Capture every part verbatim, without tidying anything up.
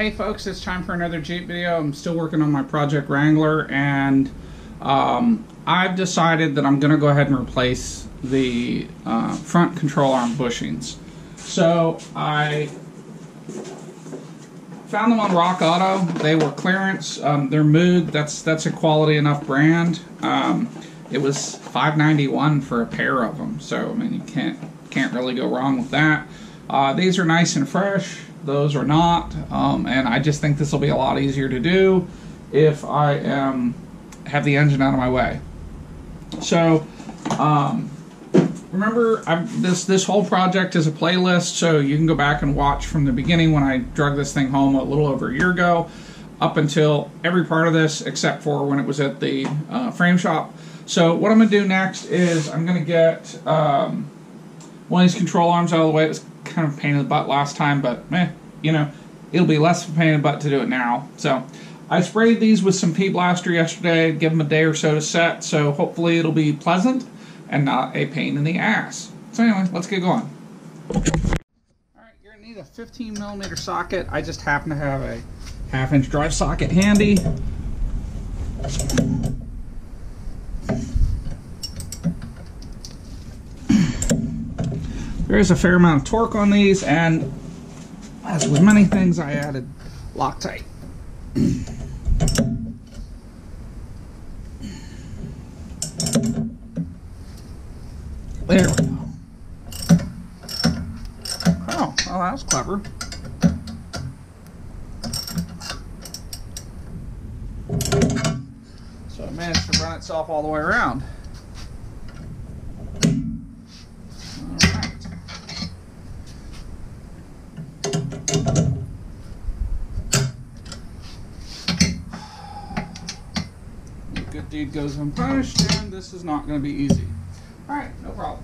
Hey folks, it's time for another Jeep video. I'm still working on my Project Wrangler, and um, I've decided that I'm going to go ahead and replace the uh, front control arm bushings. So I found them on Rock Auto. They were clearance. Um, they're Moog. That's that's a quality enough brand. Um, it was five ninety-one for a pair of them. So I mean, you can't can't really go wrong with that. Uh, these are nice and fresh. Those are not, um, and I just think this will be a lot easier to do if I um, have the engine out of my way. So um, remember, I've, this this whole project is a playlist, so you can go back and watch from the beginning when I drug this thing home a little over a year ago, up until every part of this except for when it was at the uh, frame shop. So what I'm going to do next is I'm going to get um, one of these control arms out of the way. It was kind of a pain in the butt last time, but meh, you know, it'll be less of a pain in the butt to do it now. So I sprayed these with some P-Blaster yesterday, give them a day or so to set, so hopefully it'll be pleasant and not a pain in the ass. So anyway, let's get going. Alright, you're going to need a fifteen millimeter socket. I just happen to have a half inch drive socket handy. There is a fair amount of torque on these, and as with many things, I added Loctite. There we go. Oh, well, that was clever. So it managed to run itself all the way around. Dude goes unpunished, and this is not going to be easy. All right, no problem.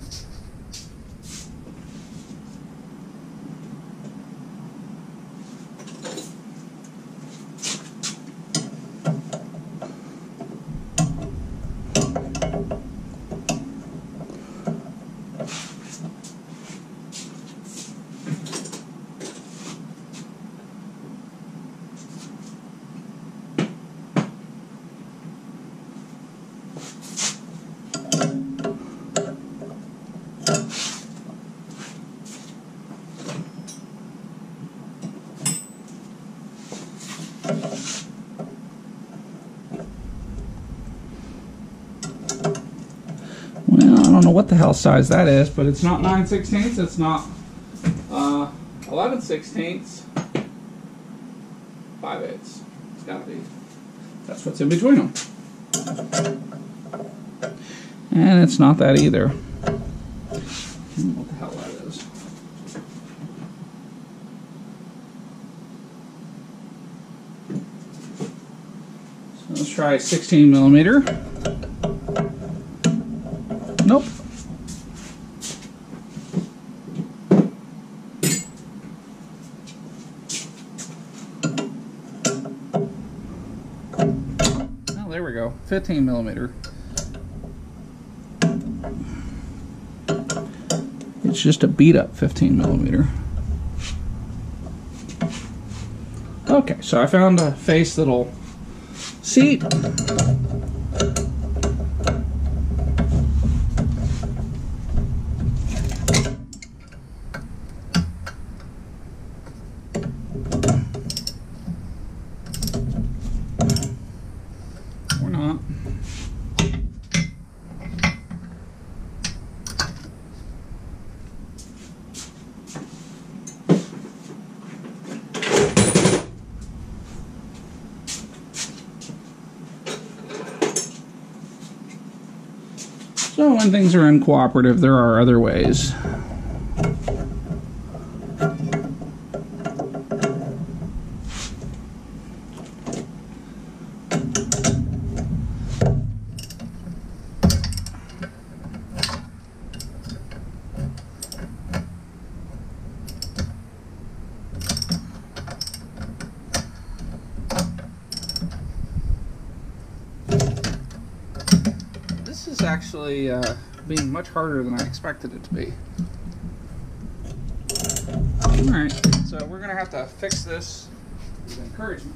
I don't know what the hell size that is, but it's not nine sixteenths, it's not uh, eleven sixteenths, five eighths. It's gotta be. That's what's in between them. And it's not that either. I don't know what the hell that is. So let's try sixteen millimeter. Nope. Oh, there we go. fifteen millimeter. It's just a beat up fifteen millimeter. Okay, so I found a face that'll seat. So when things are uncooperative, there are other ways. This is actually uh, being much harder than I expected it to be. Alright, so we're going to have to fix this is encouragement.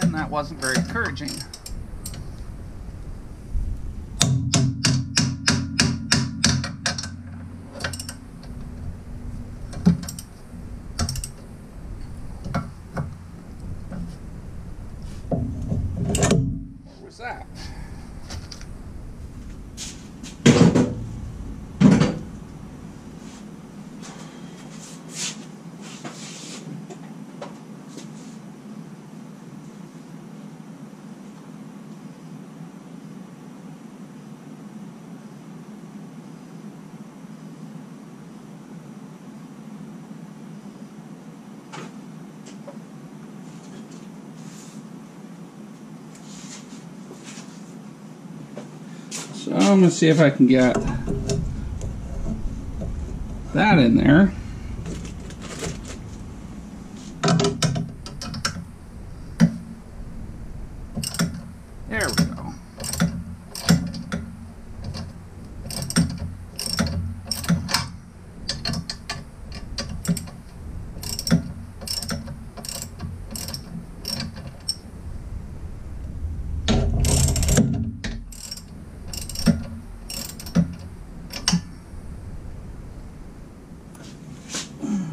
And that wasn't very encouraging. I'm going to see if I can get that in there. There we go.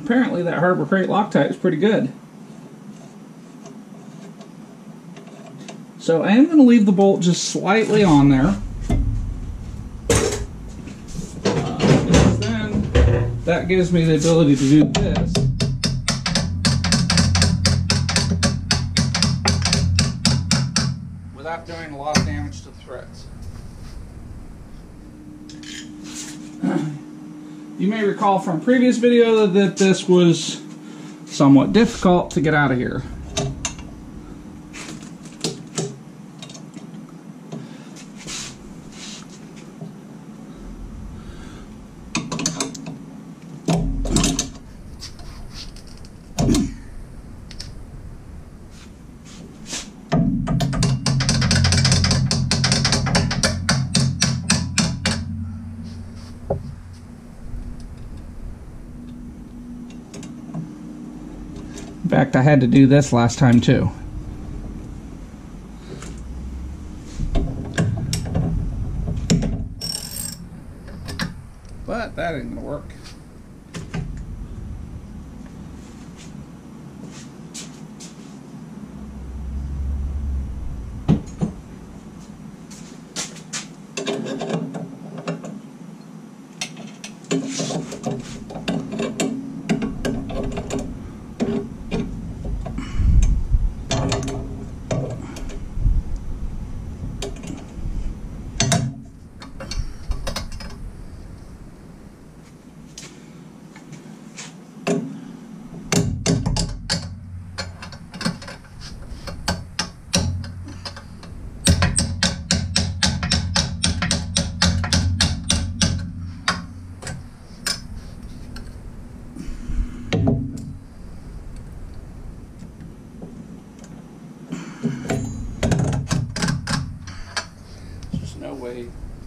Apparently that Harbor Freight Loctite is pretty good. So I am going to leave the bolt just slightly on there. Uh, because then that gives me the ability to do this. Without doing a lot of damage to the threads. You may recall from previous video that this was somewhat difficult to get out of here. In fact, I had to do this last time too. But that ain't gonna work.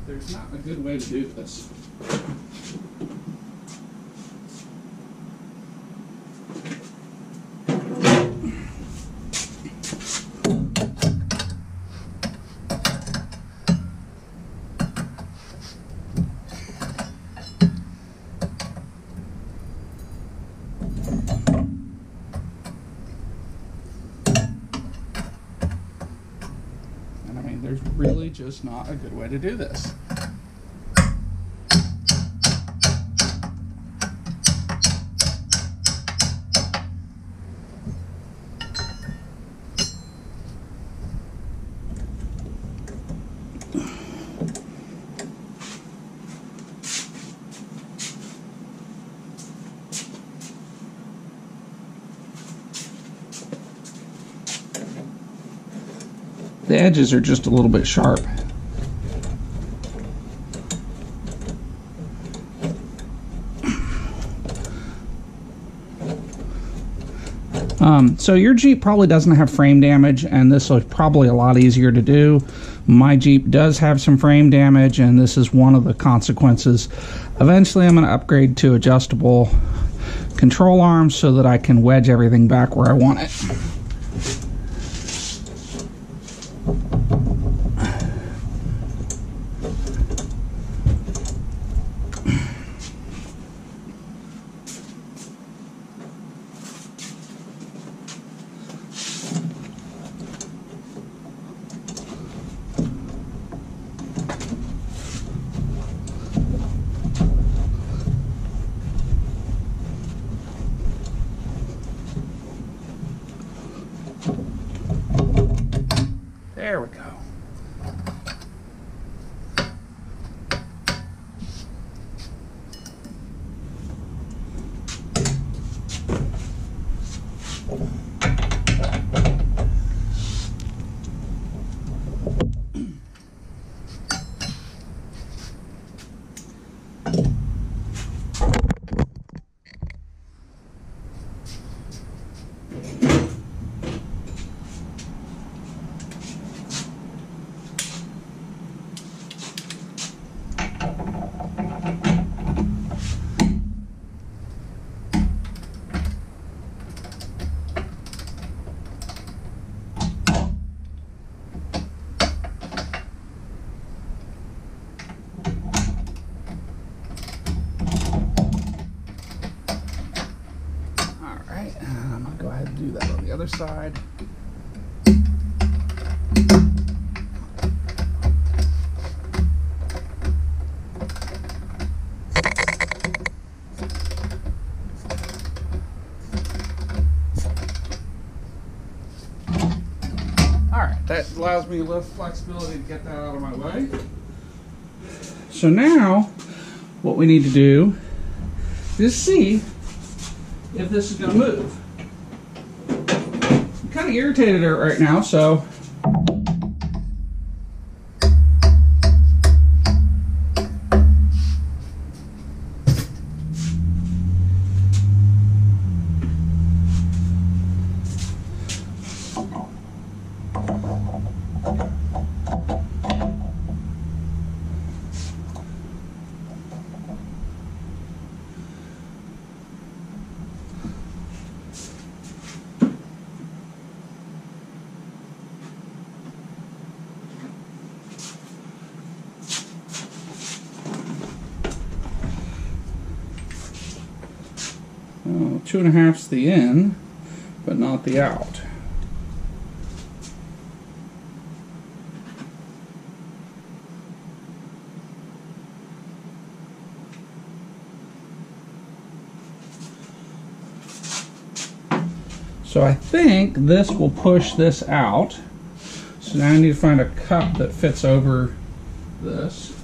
There's not a good way to do this. And I mean, there's really just not a good way to do this. The edges are just a little bit sharp. Um, so your Jeep probably doesn't have frame damage, and this is probably a lot easier to do. My Jeep does have some frame damage, and this is one of the consequences. Eventually I'm going to upgrade to adjustable control arms so that I can wedge everything back where I want it. There we go. Other side. Alright, that allows me enough flexibility to get that out of my way. So now, what we need to do is see if this is going to move. Kind of irritated her right now, so two and a half's the in, but not the out. So I think this will push this out. So now I need to find a cup that fits over this.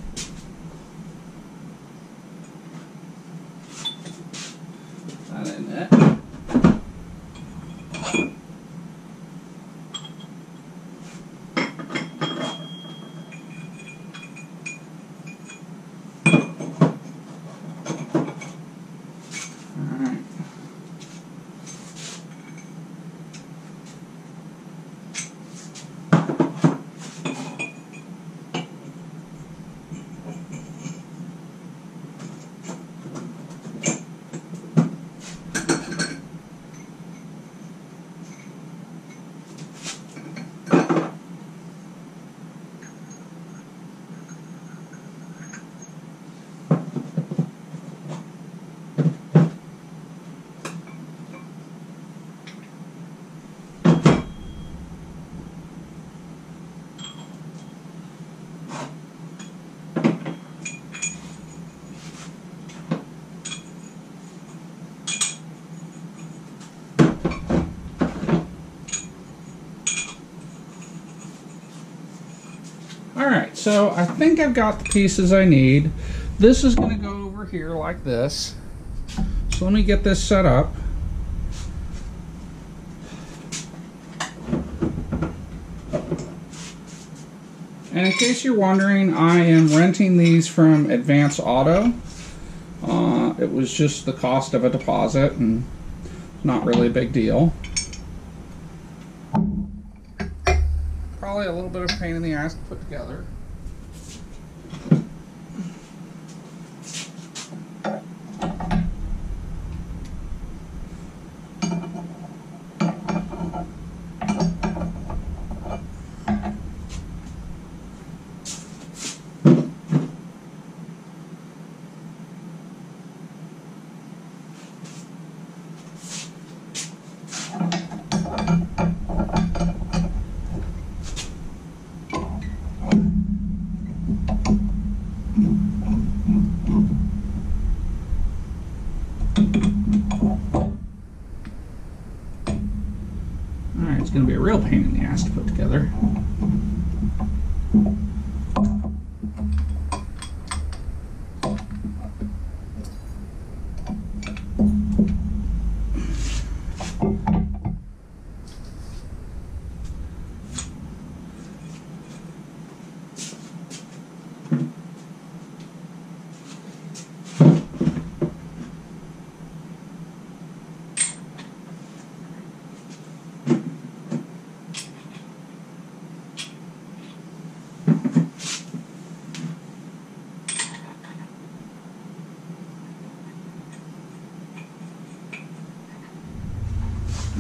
Alright, so I think I've got the pieces I need. This is going to go over here like this. So let me get this set up. And in case you're wondering, I am renting these from Advance Auto. Uh, it was just the cost of a deposit and not really a big deal. probably a little bit of pain in the ass to put together. Going to be a real pain in the ass to put together.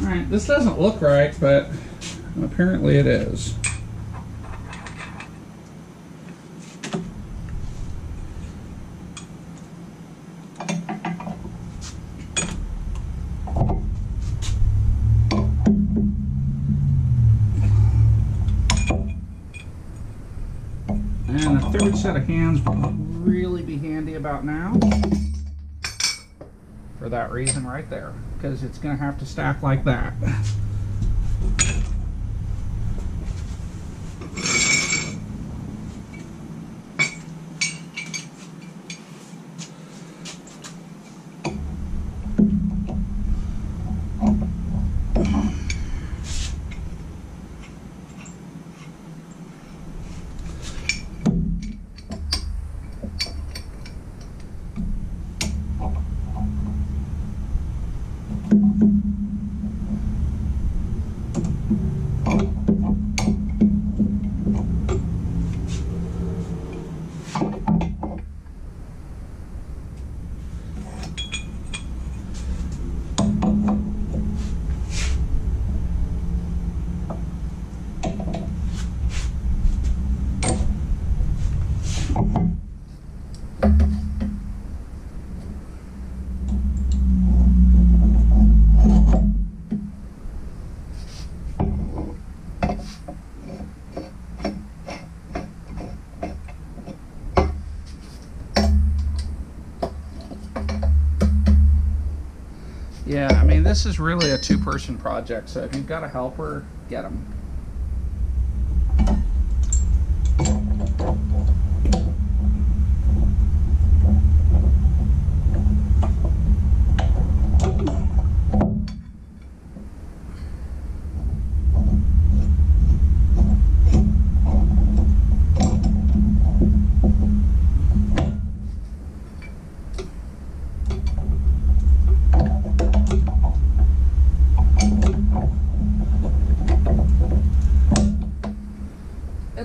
Alright, this doesn't look right, but apparently it is. And a third set of hands would really be handy about now. For that reason right there. Because it's going to have to stack like that. Yeah, I mean, this is really a two-person project, so if you've got a helper, get them.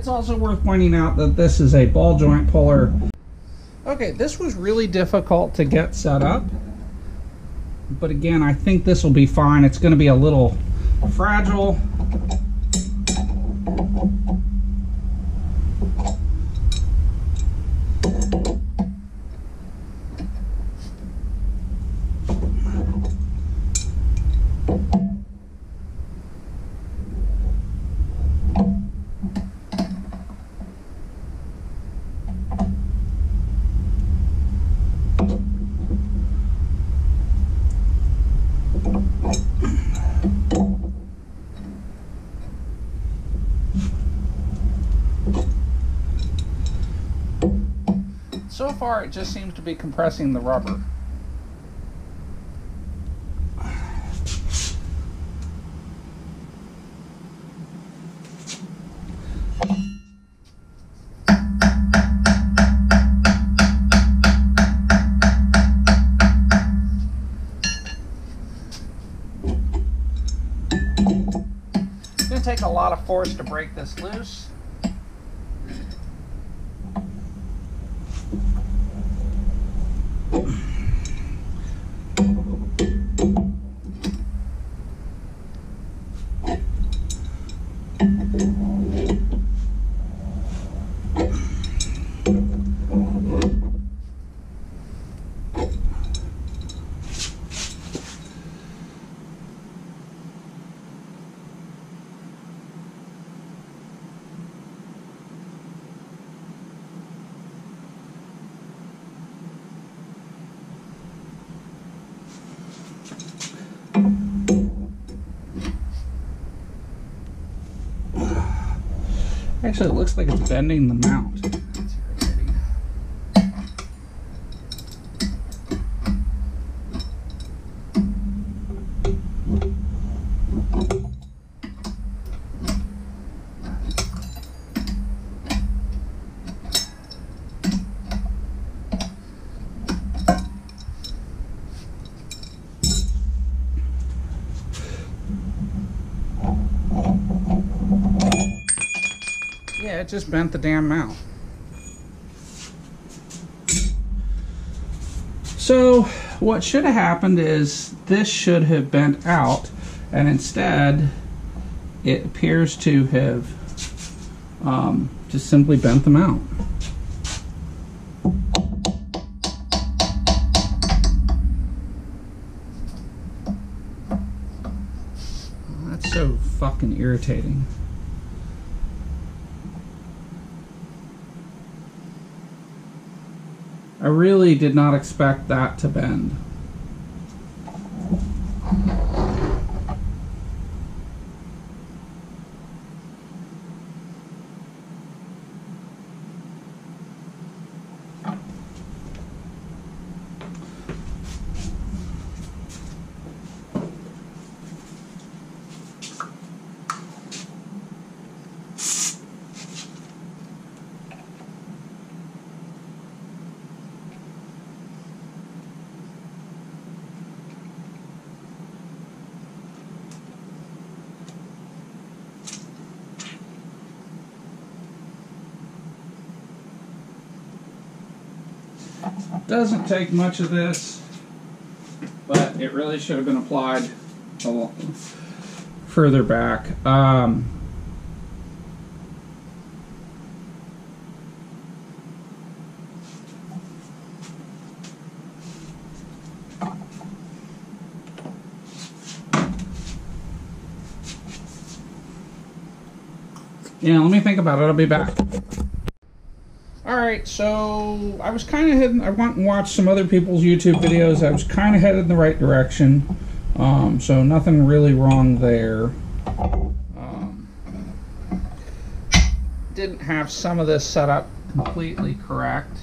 Also worth pointing out that this is a ball joint puller. Okay, this was really difficult to get set up, but again, I think this will be fine. It's going to be a little fragile, so far it just seems to be compressing the rubber. going to take a lot of force to break this loose. Actually, it looks like it's bending the mount. That's irritating. Yeah, it just bent the damn mount. So what should have happened is this should have bent out, and instead it appears to have um, just simply bent the mount. That's so fucking irritating. I really did not expect that to bend. Doesn't take much of this, but it really should have been applied a little further back. Um, yeah, let me think about it. I'll be back. Alright, so I was kind of heading, I went and watched some other people's YouTube videos. I was kind of headed in the right direction, um, so nothing really wrong there. Um, didn't have some of this set up completely correct.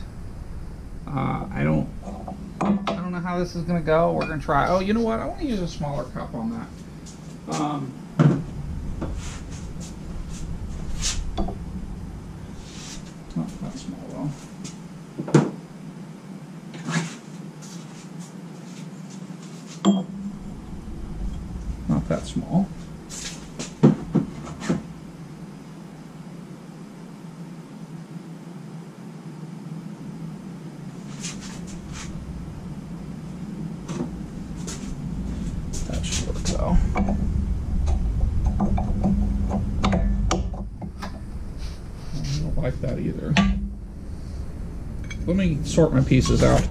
Uh, I don't, I don't know how this is going to go. We're going to try, oh, you know what, I want to use a smaller cup on that. Um, sort my pieces out.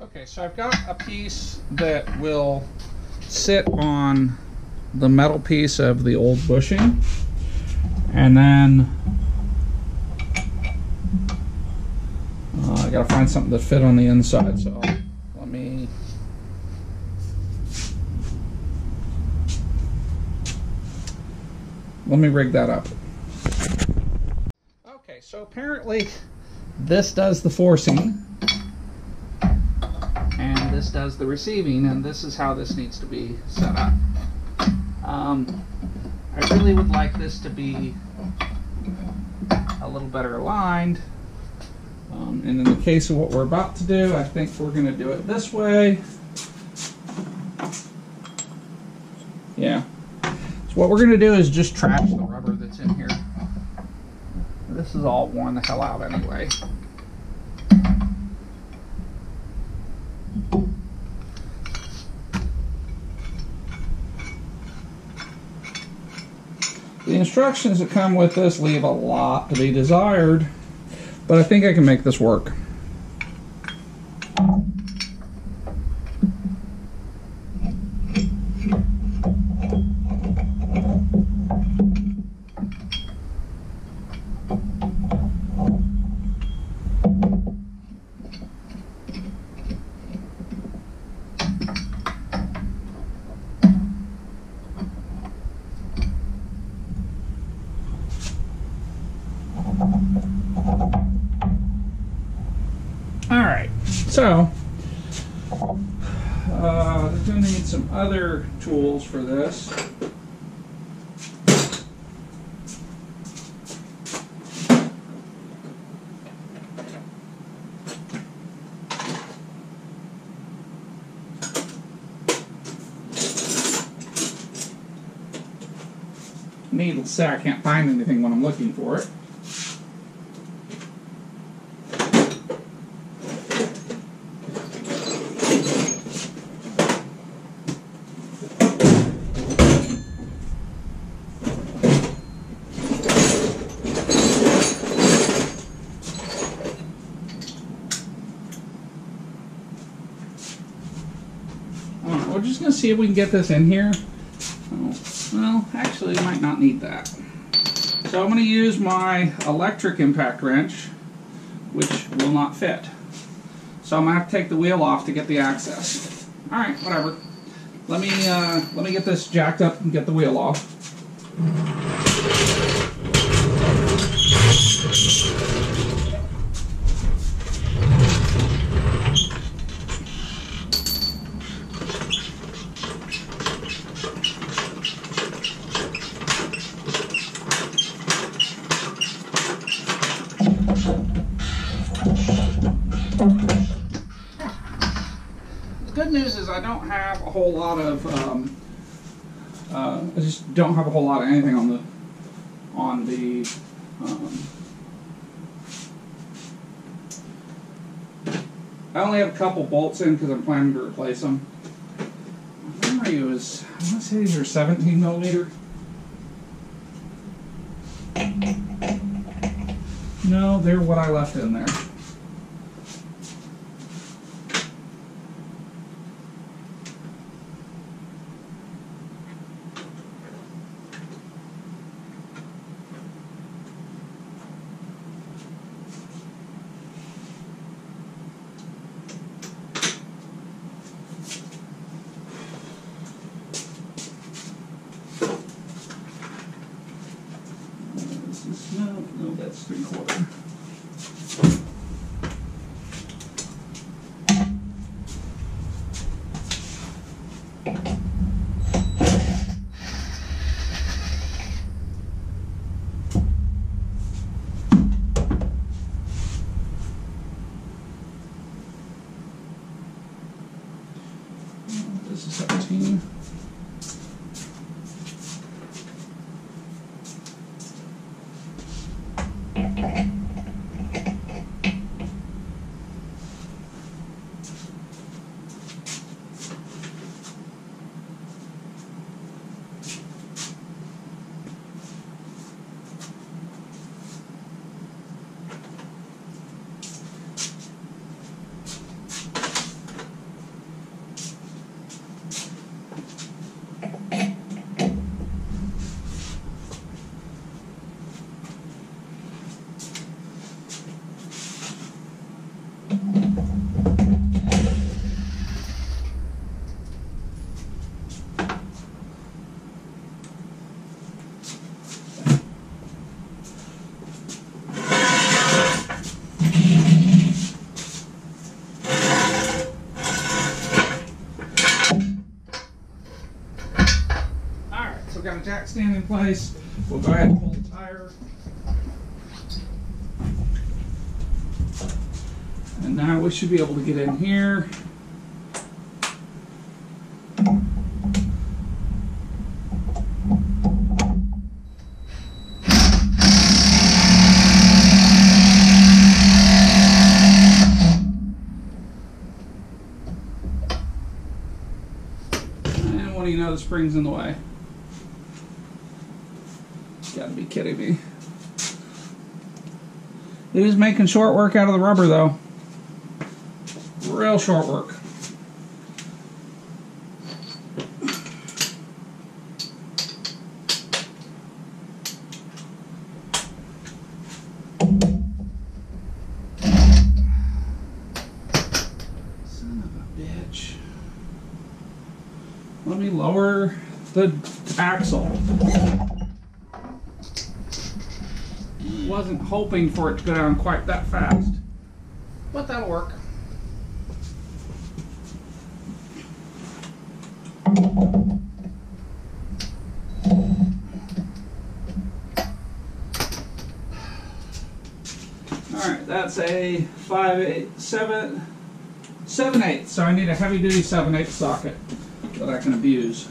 Okay, so I've got a piece that will sit on the metal piece of the old bushing, and then uh, I gotta find something to fit on the inside, so let me let me rig that up. Okay, so apparently this does the forcing, and this does the receiving, and this is how this needs to be set up. Um, I really would like this to be a little better aligned, um, and in the case of what we're about to do, I think we're going to do it this way. Yeah, So what we're going to do is just trash the rubber that's in here. This is all worn the hell out anyway. The instructions that come with this leave a lot to be desired, but I think I can make this work. So, uh, I'm going to need some other tools for this. Needless to say, I can't find anything when I'm looking for it. See if we can get this in here. Oh, well, actually, might not need that. So I'm going to use my electric impact wrench, which will not fit. So I'm going to have to take the wheel off to get the access. All right, whatever. Let me uh, let me get this jacked up and get the wheel off. I don't have a whole lot of um, uh, I just don't have a whole lot of anything on the on the um, I only have a couple bolts in because I'm planning to replace them. My memory was, I want to say these are seventeen millimeter. No, they're what I left in there. Jack stand in place. We'll go ahead and pull the tire. And now we should be able to get in here. now the spring's in the way. You gotta be kidding me. He was making short work out of the rubber though. Real short work. Lower the axle. Wasn't hoping for it to go down quite that fast, but that'll work. All right, that's a five eight seven seven eight, so I need a heavy duty seven eight socket that I can abuse.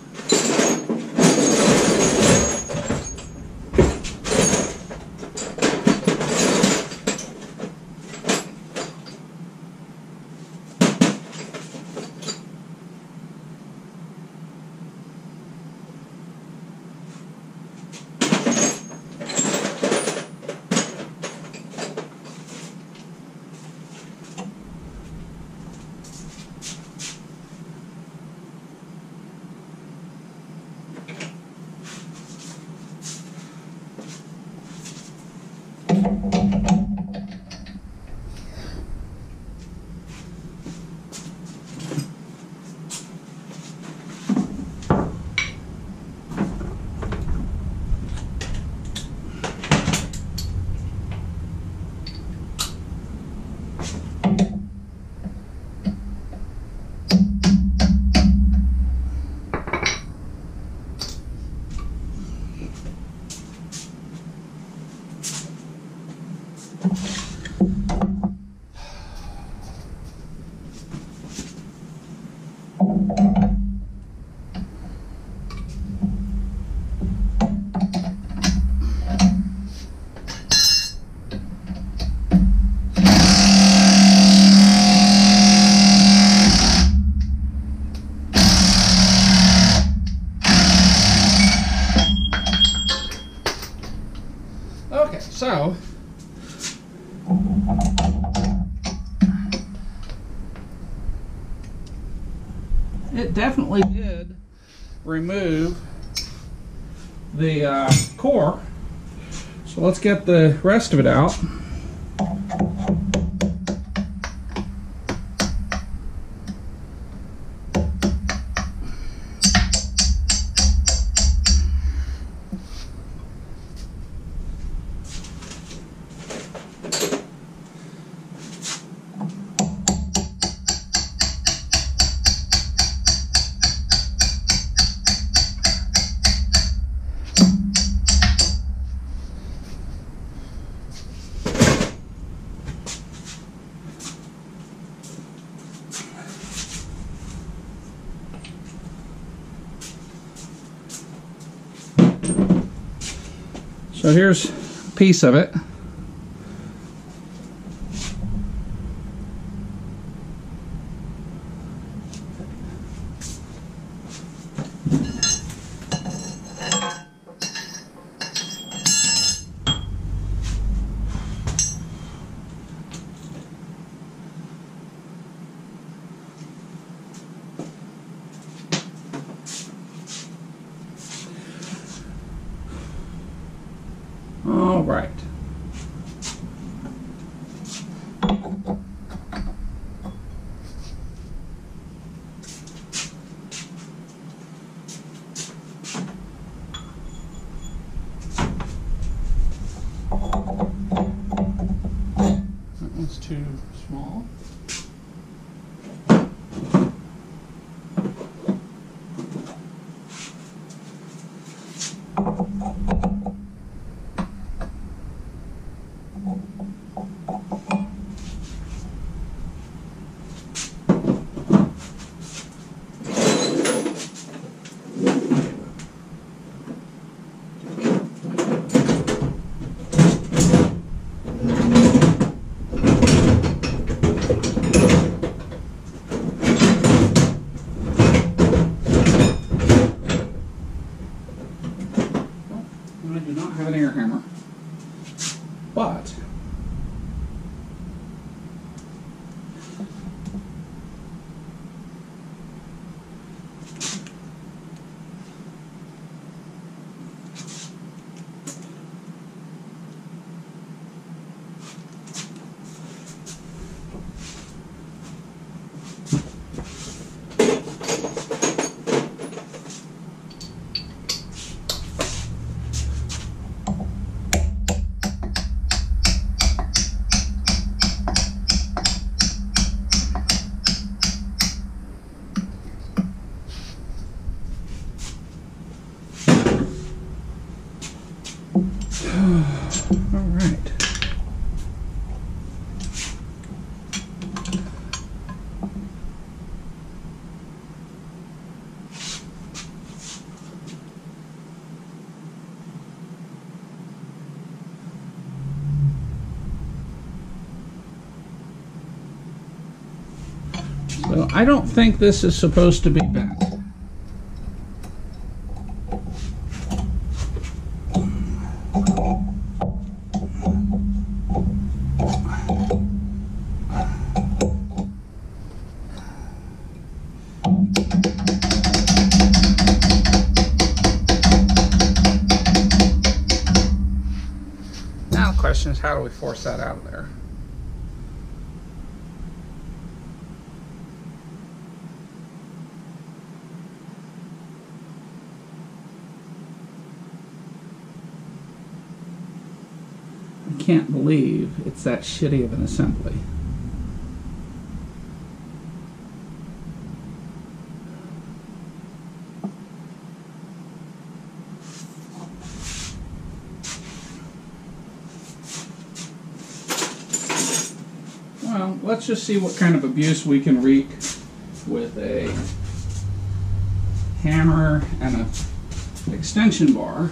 So, it definitely did remove the uh, core, so let's get the rest of it out. So here's a piece of it. I do not have an air hammer, but I don't think this is supposed to be bent. Now the question is, how do we force that out of there? Can't believe it's that shitty of an assembly. Well, let's just see what kind of abuse we can wreak with a hammer and an extension bar.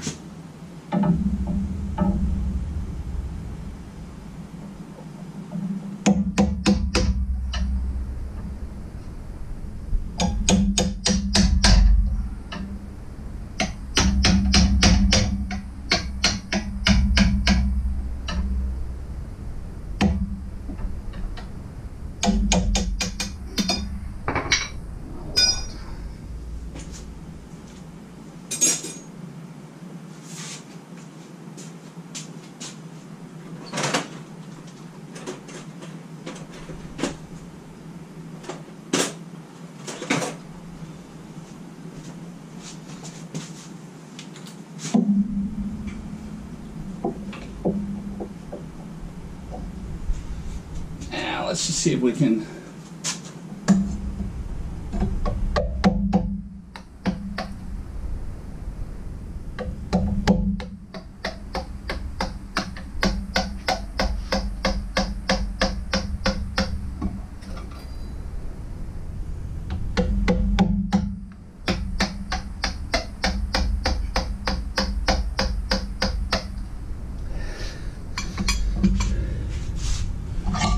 Let's just see if we can.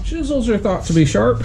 Chisels are thought to be sharp.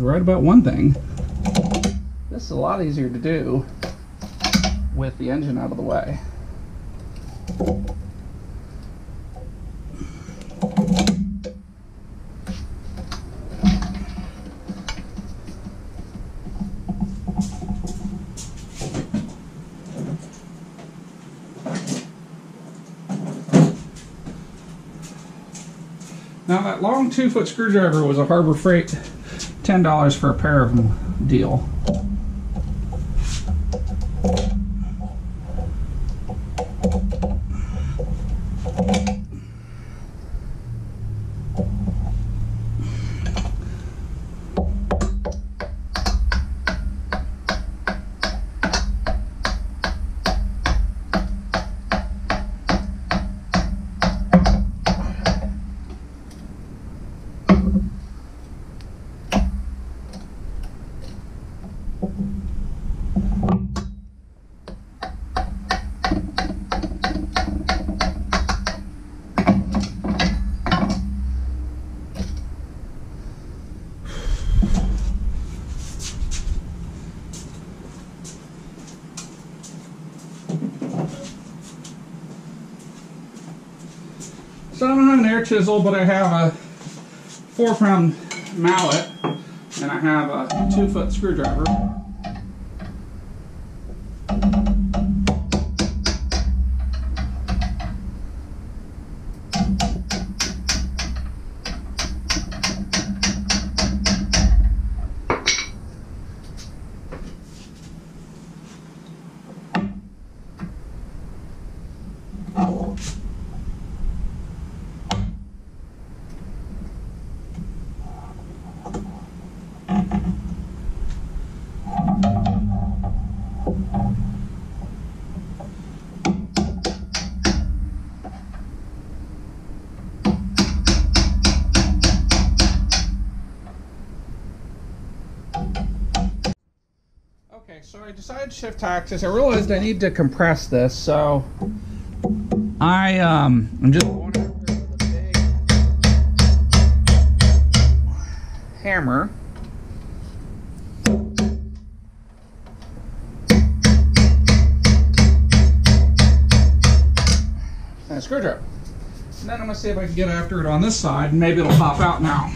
Right about one thing. This is a lot easier to do with the engine out of the way. Now that long two-foot screwdriver was a Harbor Freight ten dollars for a pair of them deal. So I don't have an air chisel, but I have a four pound mallet and I have a two foot screwdriver. So I decided to shift axis. I realized I need to compress this, so I um I'm just going after the big hammer. And a screwdriver. And then I'm gonna see if I can get after it on this side and maybe it'll pop out now.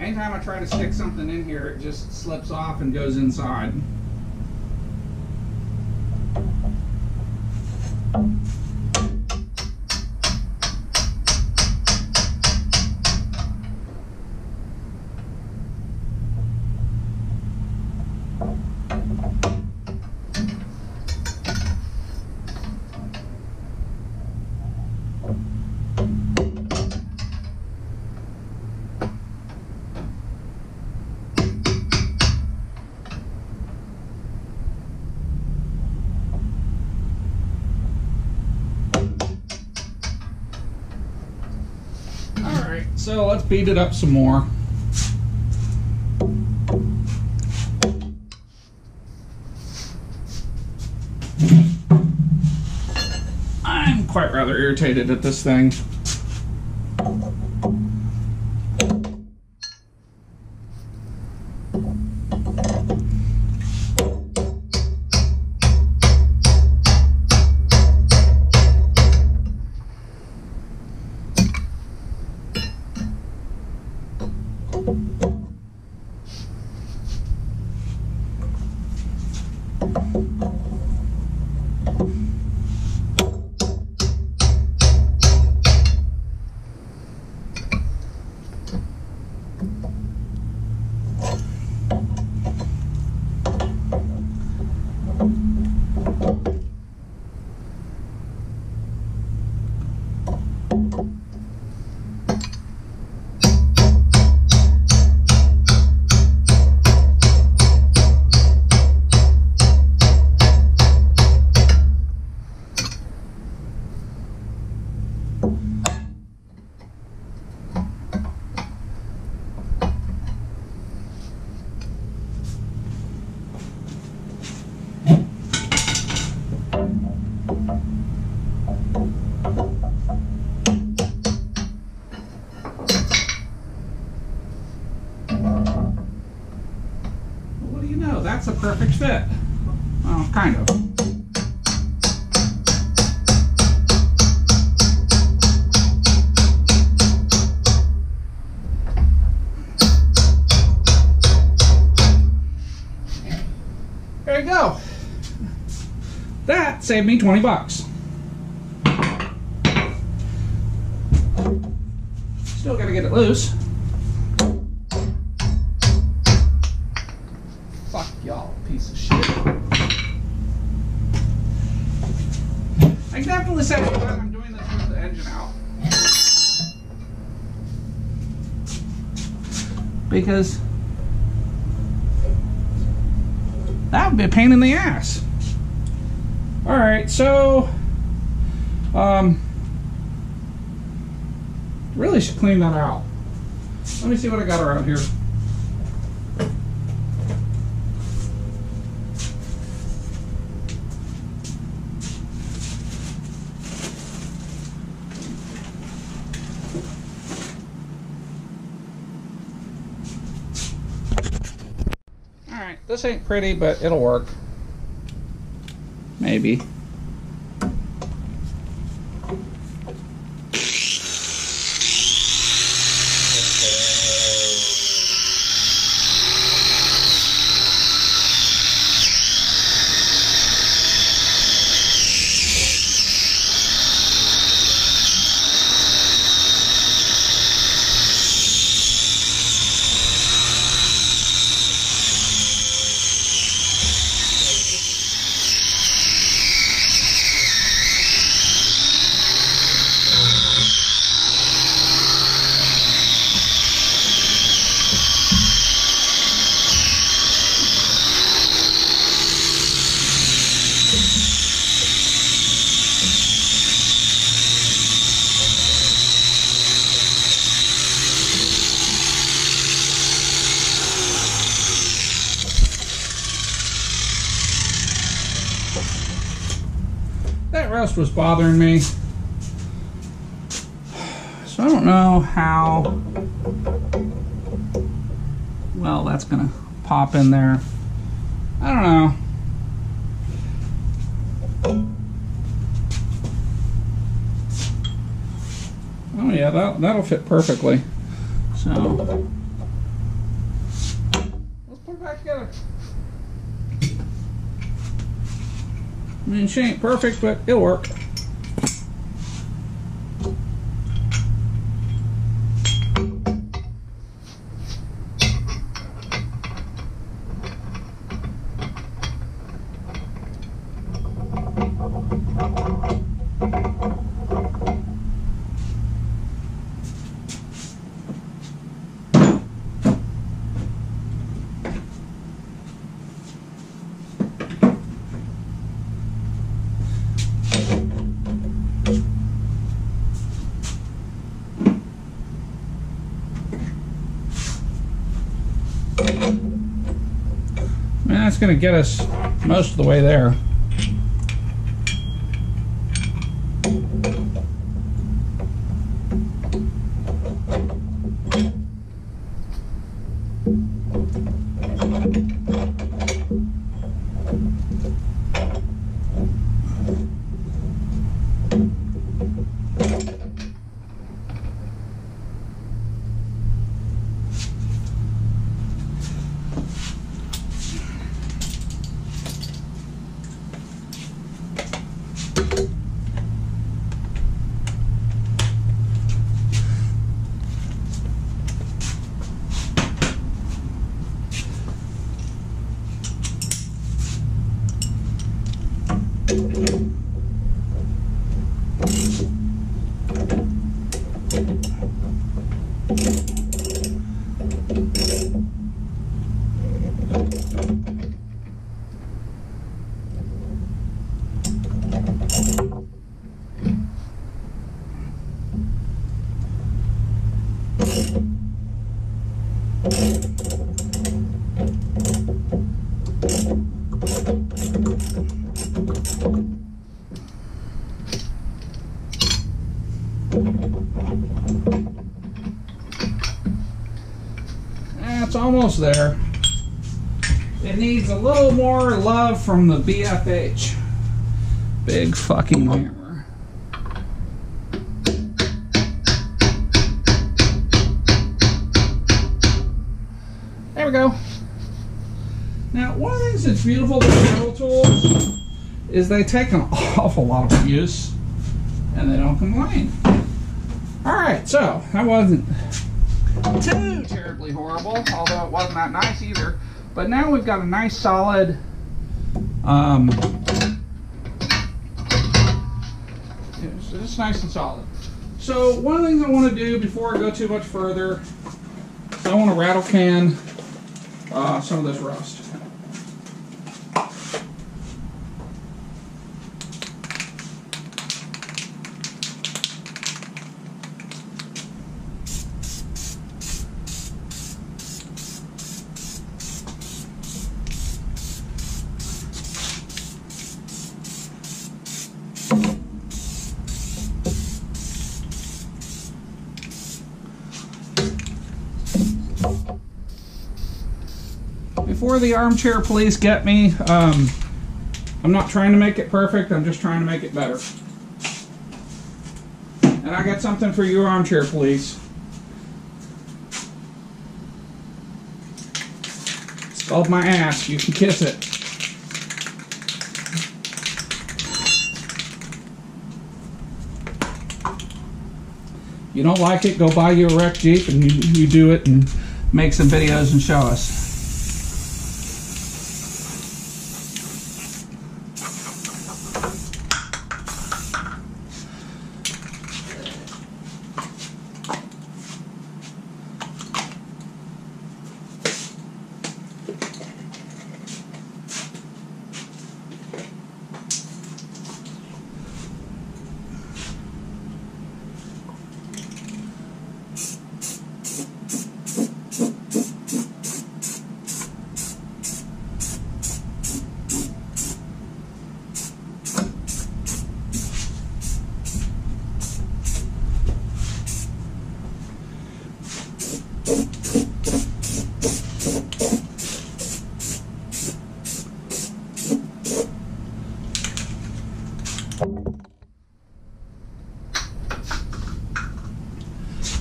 Anytime I try to stick something in here, it just slips off and goes inside. So let's beat it up some more. I'm quite rather irritated at this thing. Thank you. fit. Well, kind of. There you go. That saved me twenty bucks. Still gotta get it loose. Fuck y'all, piece of shit. I can definitely say that I'm doing this with the engine out. Because that would be a pain in the ass. Alright, so um really should clean that out. Let me see what I got around here. Alright, this ain't pretty, but it'll work. Maybe. Rust was bothering me, so I don't know how well that's gonna pop in there. I don't know. Oh yeah, that, that'll fit perfectly. So let's put it back together. I mean, she ain't perfect, but it'll work. That's going to get us most of the way there. Almost there. It needs a little more love from the B F H. Big fucking hammer. There we go. Now, one of the things that's beautiful about barrel tools is they take an awful lot of use and they don't complain. Alright, so that wasn't too terribly horrible, although it wasn't that nice either. But now we've got a nice solid um it's, it's nice and solid. So one of the things I want to do before I go too much further is I want to rattle can uh, some of this rust. Before the armchair police get me, um, I'm not trying to make it perfect, I'm just trying to make it better. And I got something for you, armchair police. It's called my ass, you can kiss it. You don't like it, go buy you a wrecked Jeep and you, you do it and make some videos and show us.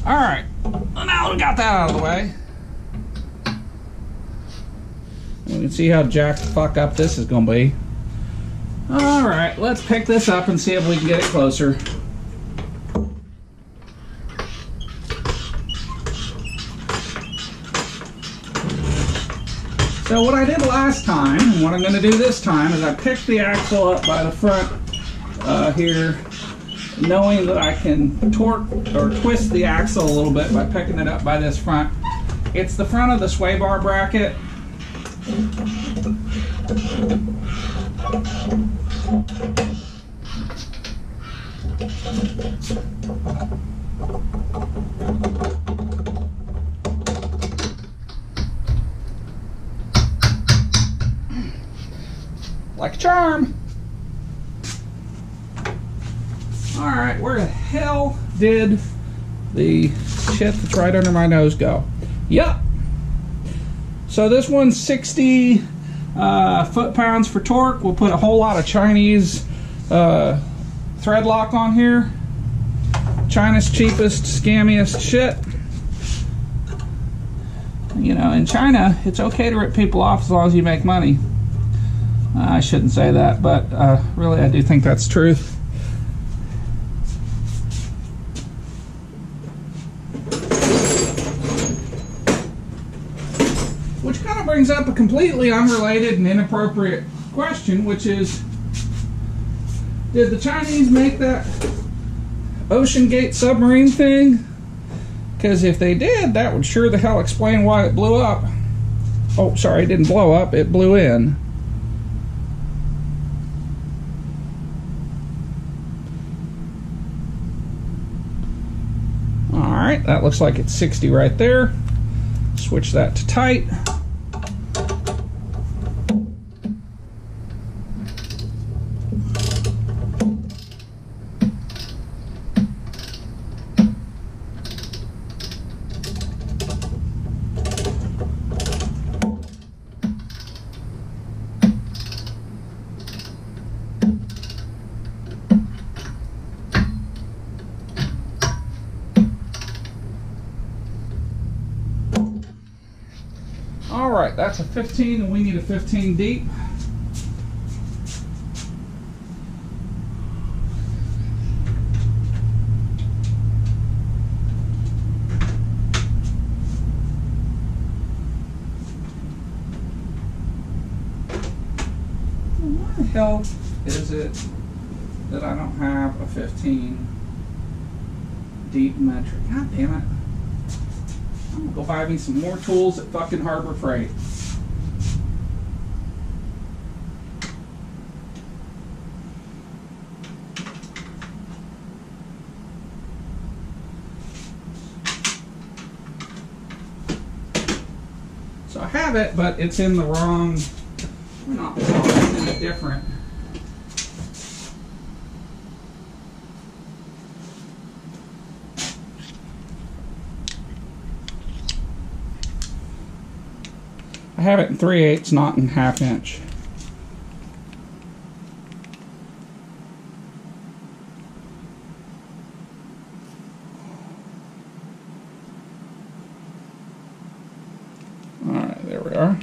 Alright, well, now we got that out of the way. You can see how jacked the fuck up this is going to be. Alright, let's pick this up and see if we can get it closer. So what I did last time, and what I'm going to do this time, is I picked the axle up by the front uh, here, knowing that I can torque or twist the axle a little bit by picking it up by this front. It's the front of the sway bar bracket. Like a charm. Alright, where the hell did the shit that's right under my nose go? Yep. So this one's sixty uh, foot-pounds for torque. We'll put a whole lot of Chinese uh, thread lock on here. China's cheapest, scammiest shit. You know, in China, it's okay to rip people off as long as you make money. Uh, I shouldn't say that, but uh, really I do think that's truth. Brings up a completely unrelated and inappropriate question, which is, did the Chinese make that OceanGate submarine thing? Because if they did, that would sure the hell explain why it blew up. Oh, sorry, it didn't blow up, it blew in. Alright, that looks like it's sixty right there. Switch that to tight. Alright, that's a fifteen, and we need a fifteen deep. Why the hell is it that I don't have a fifteen deep metric? God damn it. I'm gonna go buy me some more tools at fucking Harbor Freight. So I have it, but it's in the wrong, we're not wrong, it's in a different. I have it in three eighths, not in half inch. All right, there we are.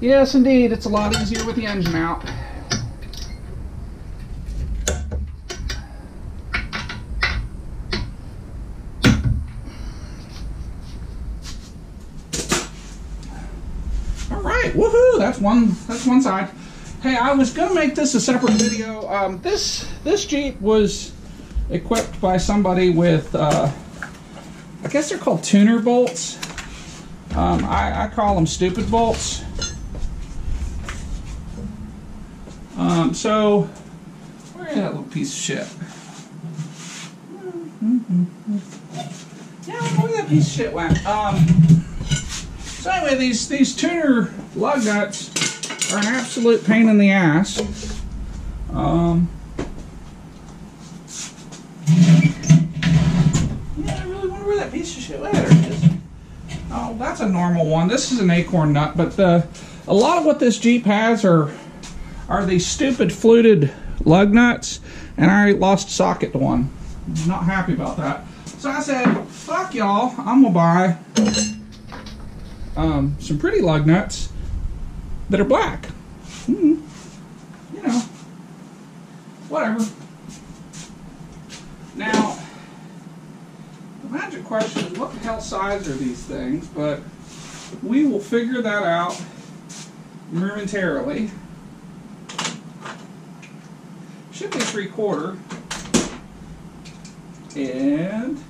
Yes, indeed, it's a lot easier with the engine out. All right, woohoo! That's one. That's one side. Hey, I was gonna make this a separate video. Um, this this Jeep was equipped by somebody with, uh, I guess they're called tuner bolts. Um, I, I call them stupid bolts. Um, so, where is that little piece of shit? Yeah, where that piece of shit went? Um, so anyway, these, these tuner lug nuts are an absolute pain in the ass. Um, yeah, I really wonder where that piece of shit went. There it is. Oh, that's a normal one. This is an acorn nut, but the, a lot of what this Jeep has are are these stupid fluted lug nuts, and I lost a socket to one. I'm not happy about that. So I said, fuck y'all, I'm gonna buy um, some pretty lug nuts that are black. Mm-hmm. You know, whatever. Now, the magic question is what the hell size are these things, but we will figure that out momentarily. Should be three quarter, and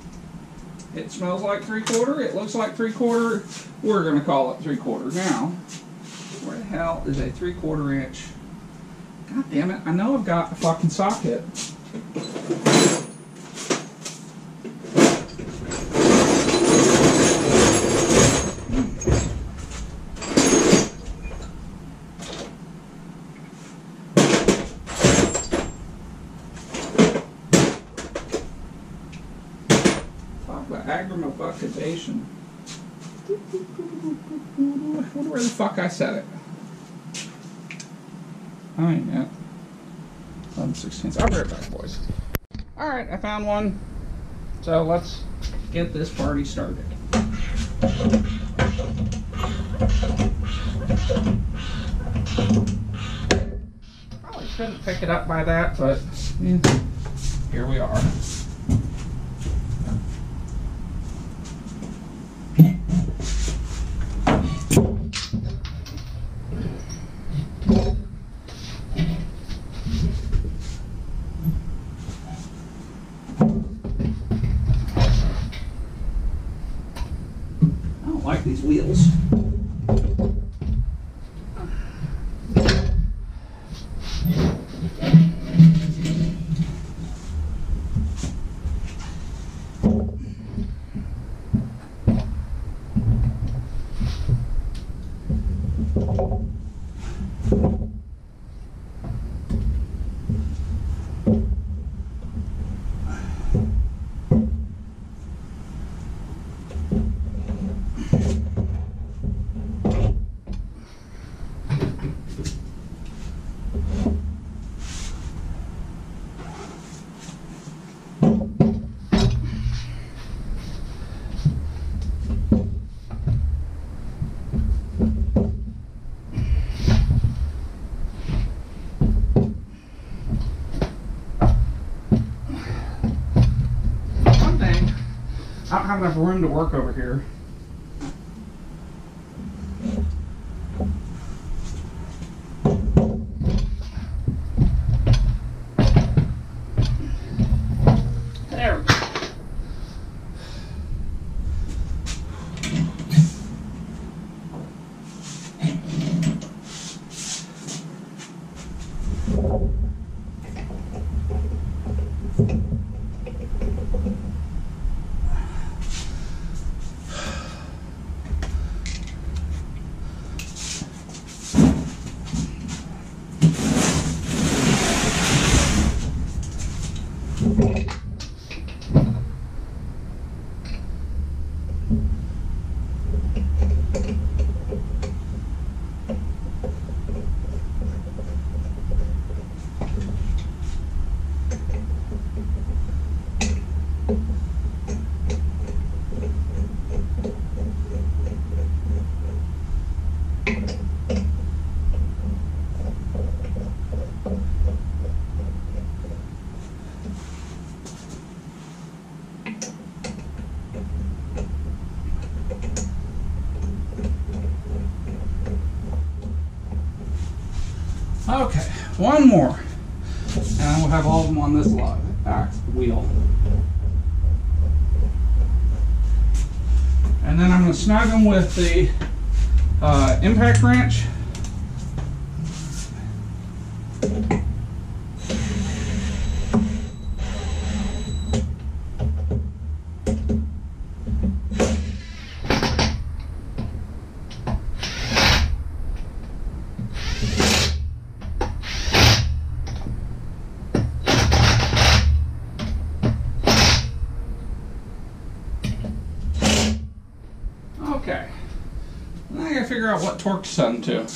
it smells like three quarter. It looks like three quarter. We're going to call it three quarter now. Where the hell is a three quarter inch? God damn it! I know I've got a fucking socket. Agrimabuccatation. I wonder where the fuck I said it. I ain't yet. eleven sixteenths. I'll be right back, boys. Alright, I found one. So let's get this party started. Probably shouldn't pick it up by that, but yeah, here we are. I don't have enough room to work over here. Okay, one more, and we'll have all of them on this log. All right, wheel. And then I'm going to snag them with the uh, impact wrench. What torque send to. Okay,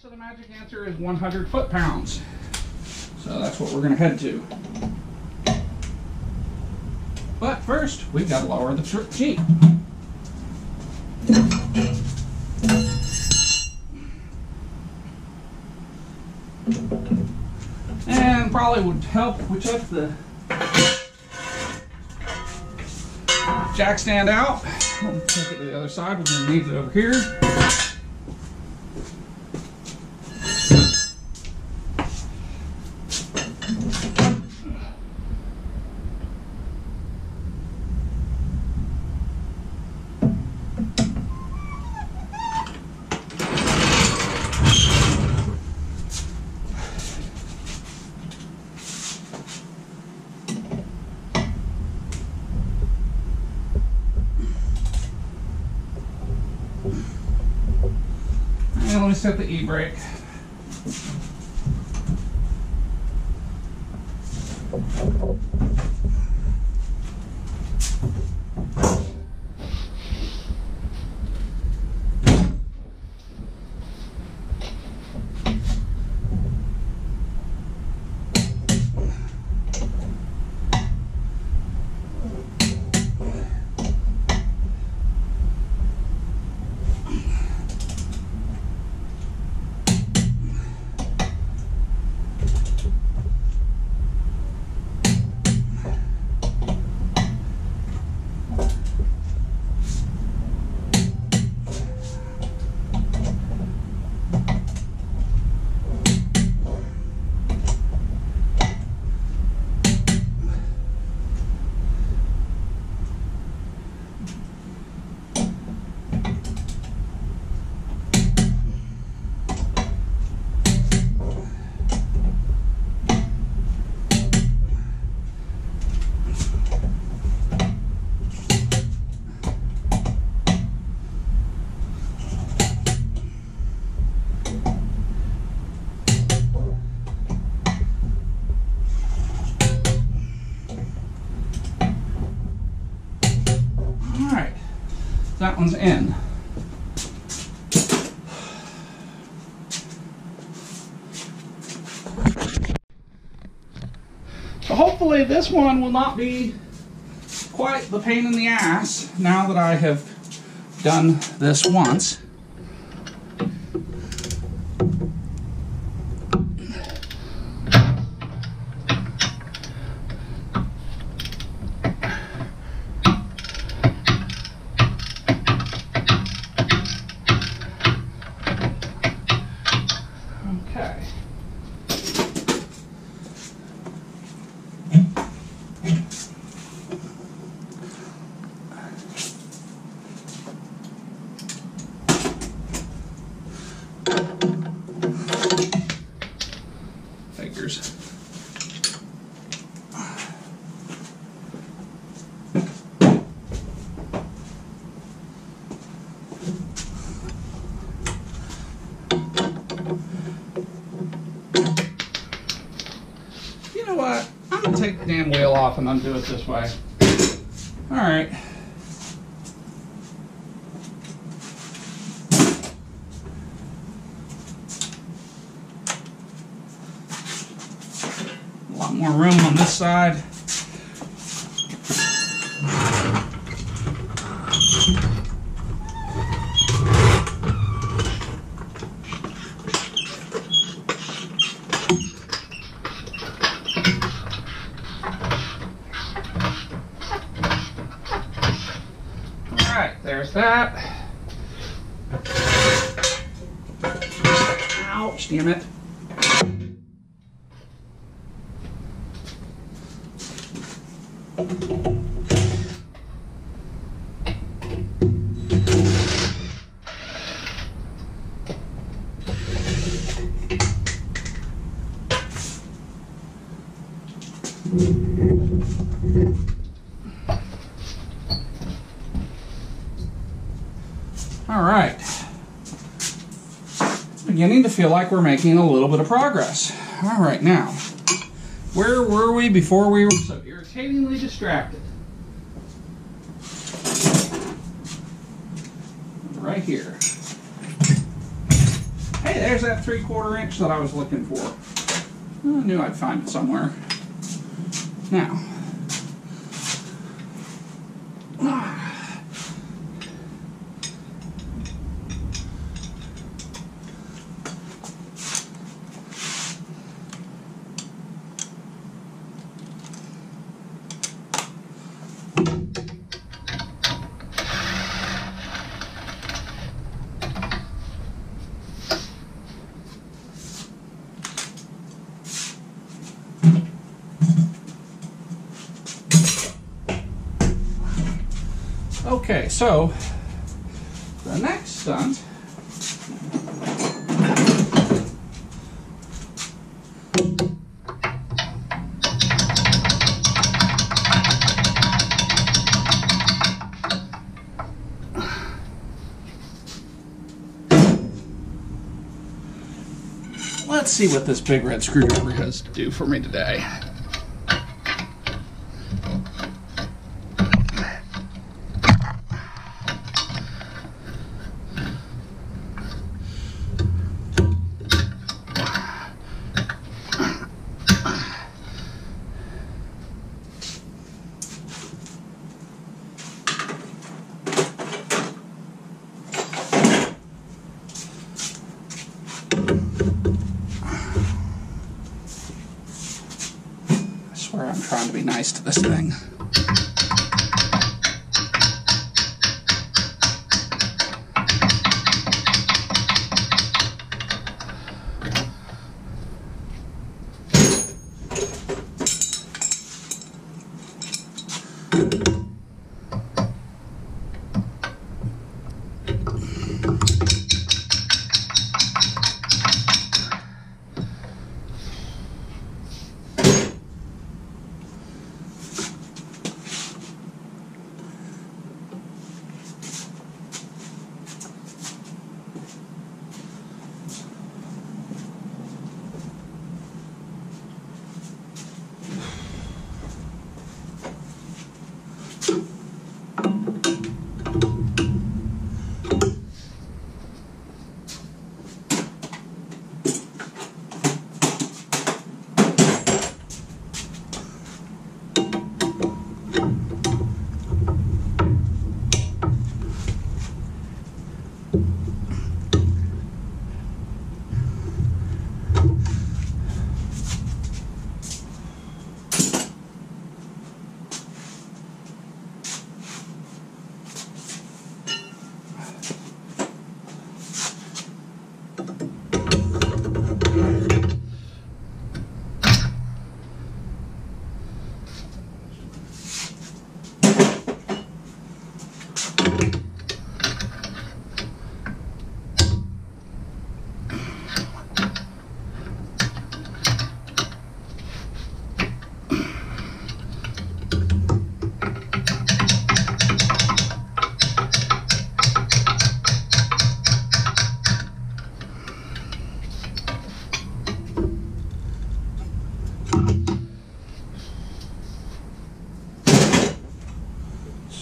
so the magic answer is one hundred foot-pounds. So that's what we're going to head to. But first, we've got to lower the Jeep. And probably would help if we took the jack stand out. We'll take it to the other side. We're going to need it over here. Set the e-brake. That one's in. So hopefully this one will not be quite the pain in the ass now that I have done this once. damn wheel off and undo it this way. All right. A lot more room on this side. That. Ouch, damn it. Beginning to feel like we're making a little bit of progress. All right, now, where were we before we were so irritatingly distracted? Right here. Hey, there's that three-quarter inch that I was looking for. I knew I'd find it somewhere. Now, okay, so the next stunt . Let's see what this big red screwdriver has to do for me today.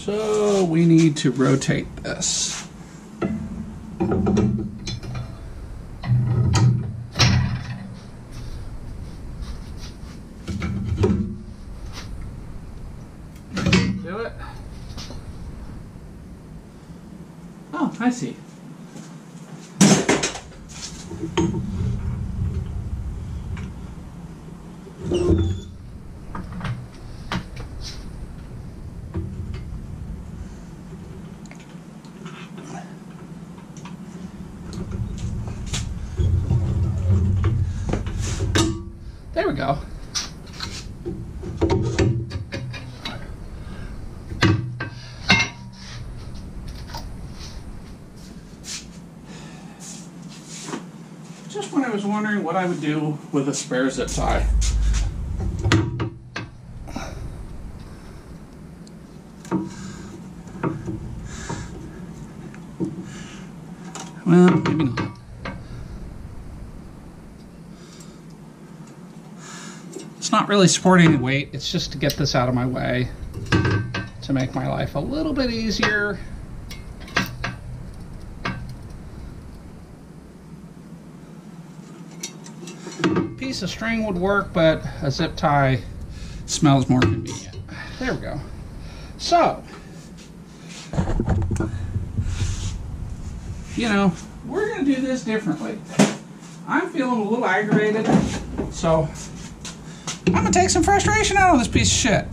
So we need to rotate this. Do it. Oh, I see. Wondering what I would do with a spare zip tie. Well, maybe not. It's not really supporting any weight, it's just to get this out of my way to make my life a little bit easier. A string would work, but a zip tie smells more convenient. There we go. So, you know, we're going to do this differently. I'm feeling a little aggravated, so I'm going to take some frustration out of this piece of shit.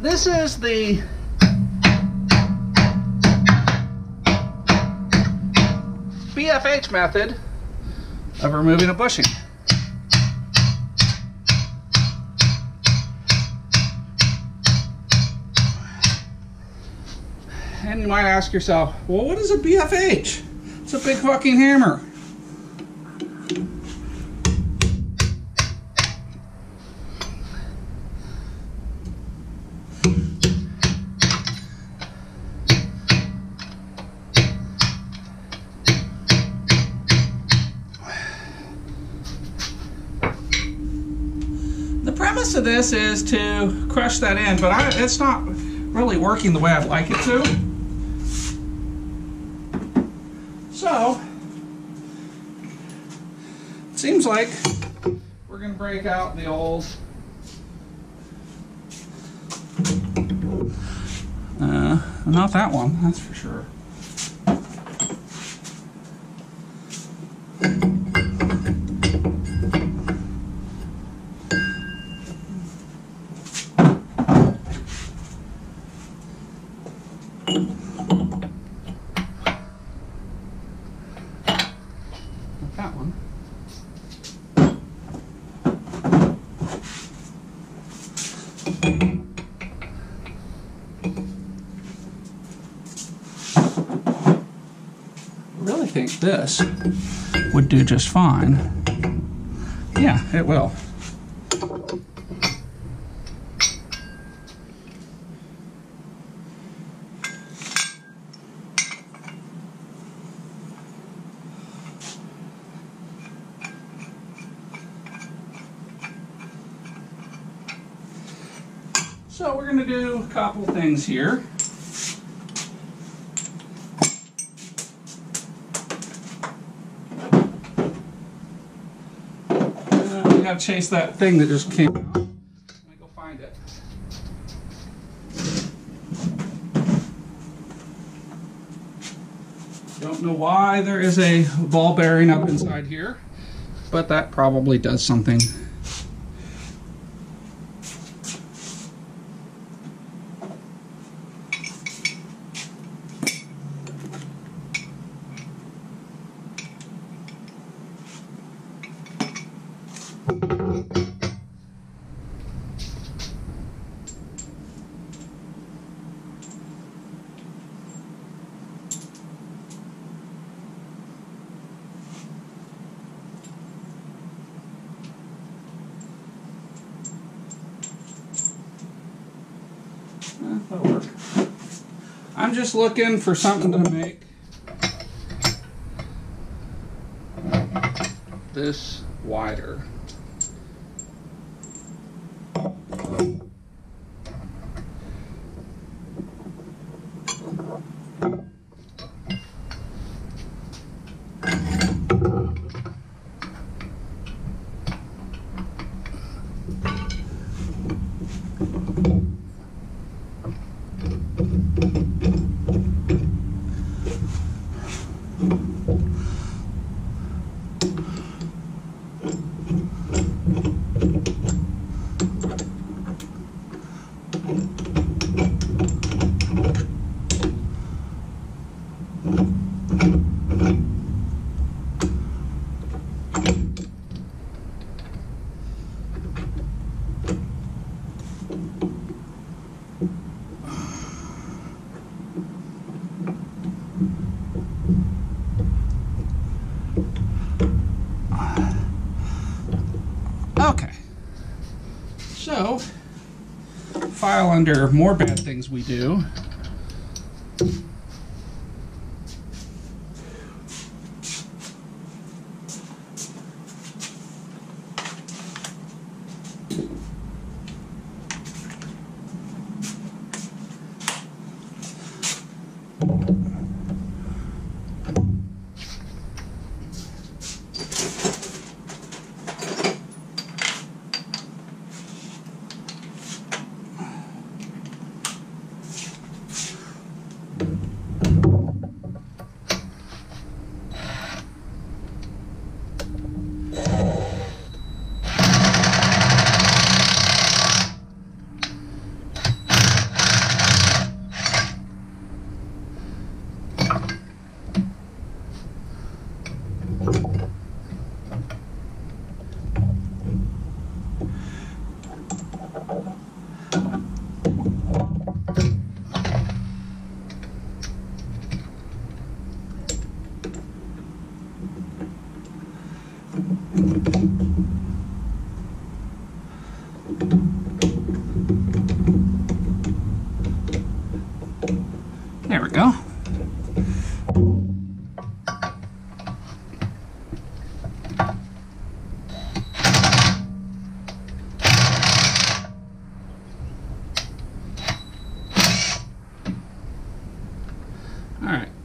This is the B F H method of removing a bushing. And you might ask yourself, well, what is a B F H? It's a big fucking hammer. Of this is to crush that in, but I, it's not really working the way I'd like it to. So, it seems like we're going to break out the old uh, not that one, that's for sure. This would do just fine. Yeah, it will. So we're going to do a couple things here. I've chased that thing that just came out. Let me go find it. Don't know why there is a ball bearing up inside here, but that probably does something. I'm just looking for something to make this wider. So, file under more bad things we do.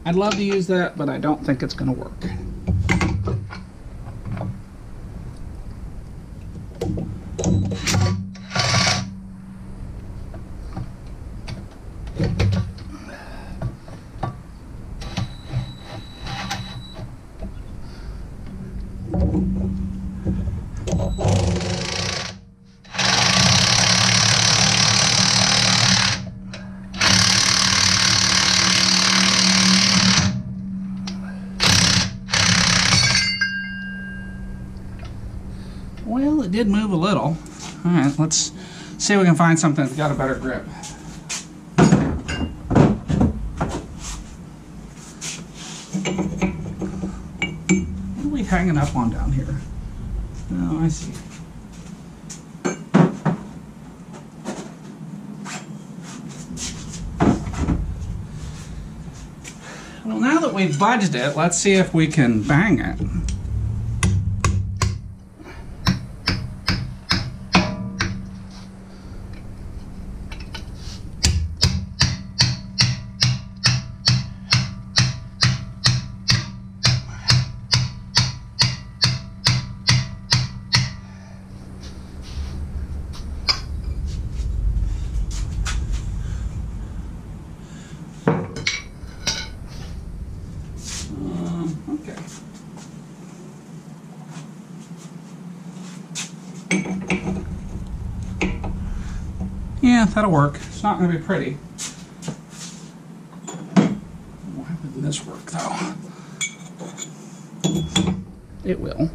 I'd love to use that, but I don't think it's going to work. Well, it did move a little. All right, let's see if we can find something that's got a better grip. What are we hanging up on down here? Oh, I see. Well, now that we've budged it, let's see if we can bang it. That'll work. It's not going to be pretty. Why wouldn't this work, though? It will.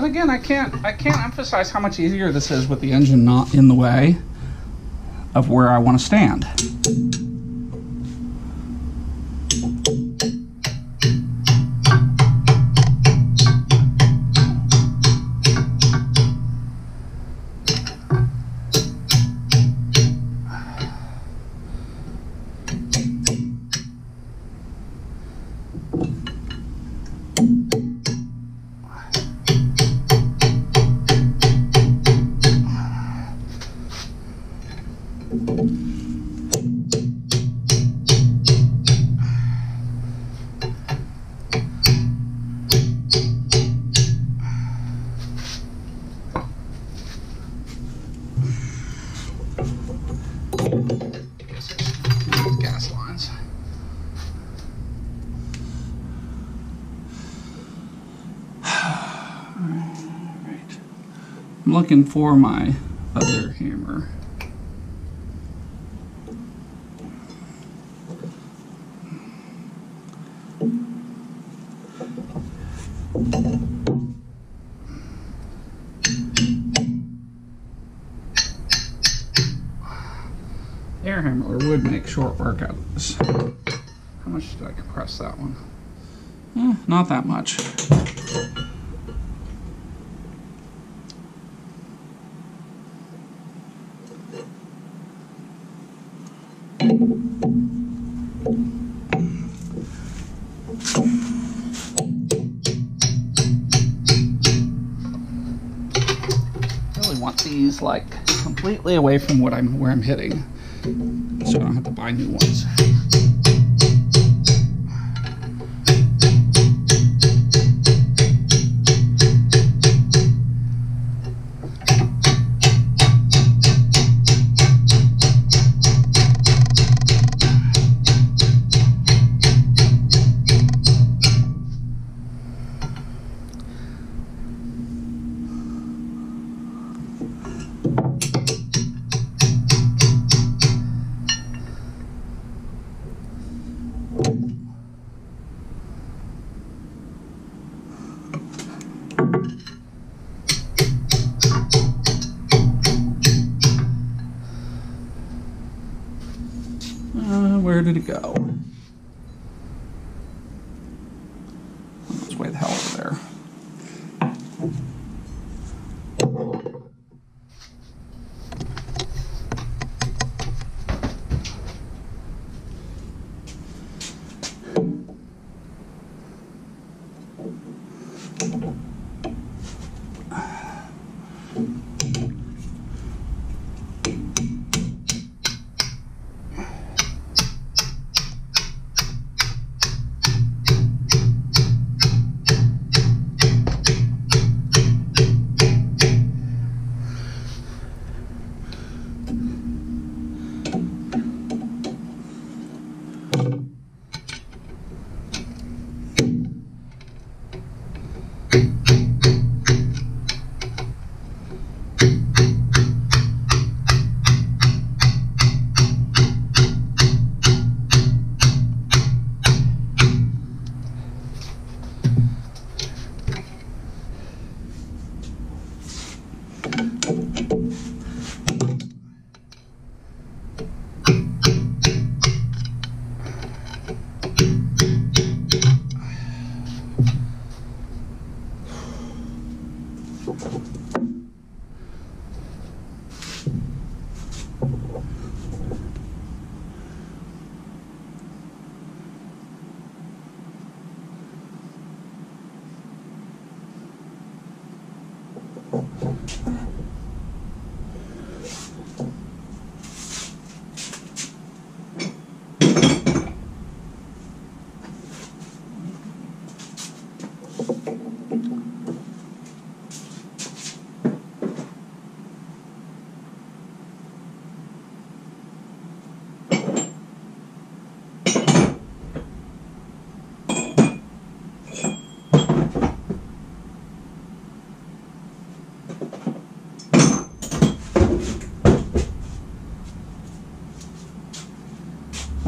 Again, I can't I can't emphasize how much easier this is with the engine not in the way of where I want to stand. I'm looking for my other hammer. Air hammer would make short work out of this. How much did I compress that one? Eh, not that much. Like completely away from what I'm where I'm hitting, so I don't have to buy new ones.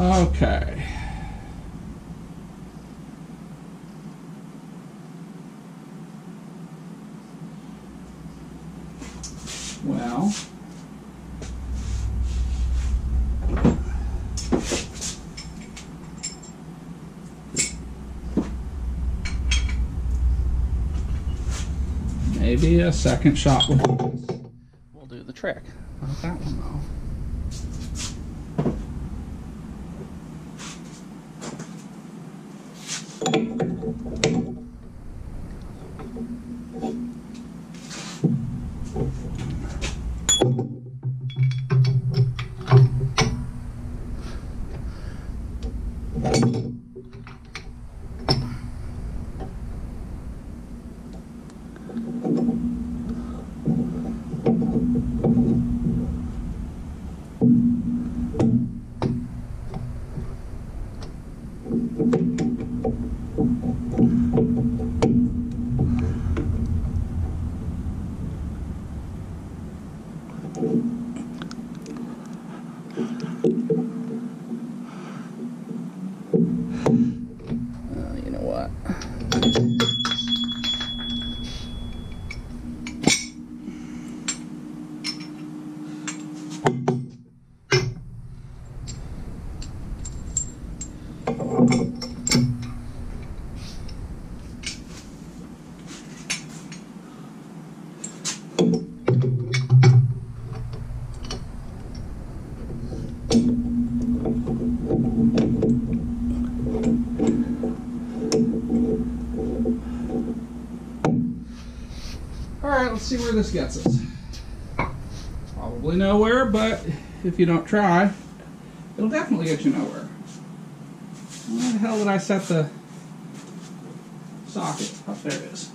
Okay. Well. Maybe a second shot will do the trick. Not that one though. See where this gets us. Probably nowhere, but if you don't try, it'll definitely get you nowhere. Where the hell did I set the socket? Oh, there it is.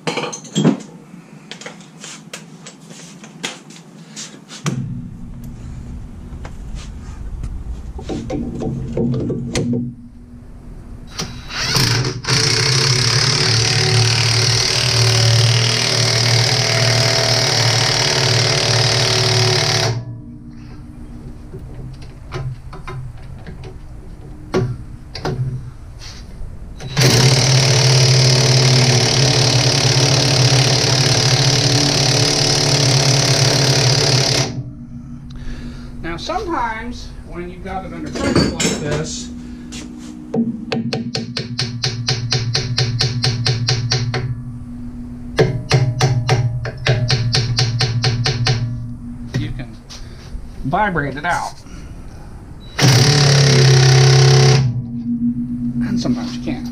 Sometimes when you've got it under pressure like this, you can vibrate it out. And sometimes you can't.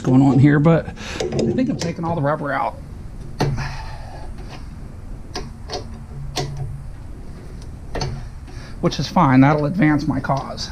Going on here, but I think I'm taking all the rubber out. Which is fine, that'll advance my cause.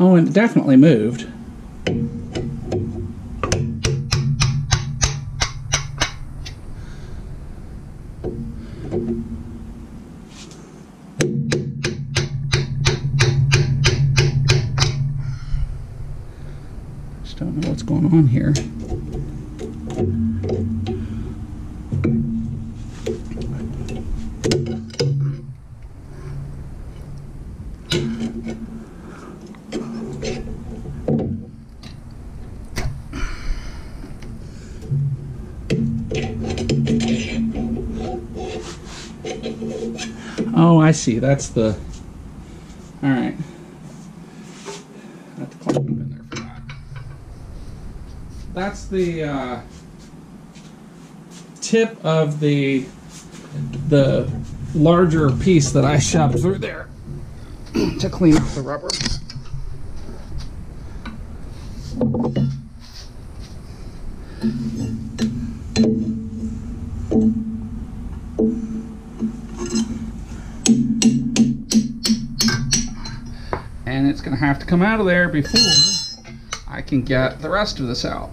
Oh, and it definitely moved. Just don't know what's going on here. See, that's the all right. I have to clamp them in there for that. That's the uh, tip of the the larger piece that I shoved through there to clean up the rubber. Have to come out of there before I can get the rest of this out.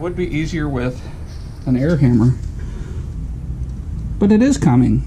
Would be easier with an air hammer, but it is coming.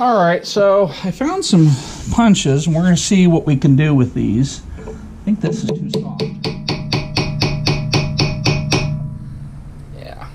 Alright, so I found some punches and we're going to see what we can do with these. I think this is too soft. Yeah.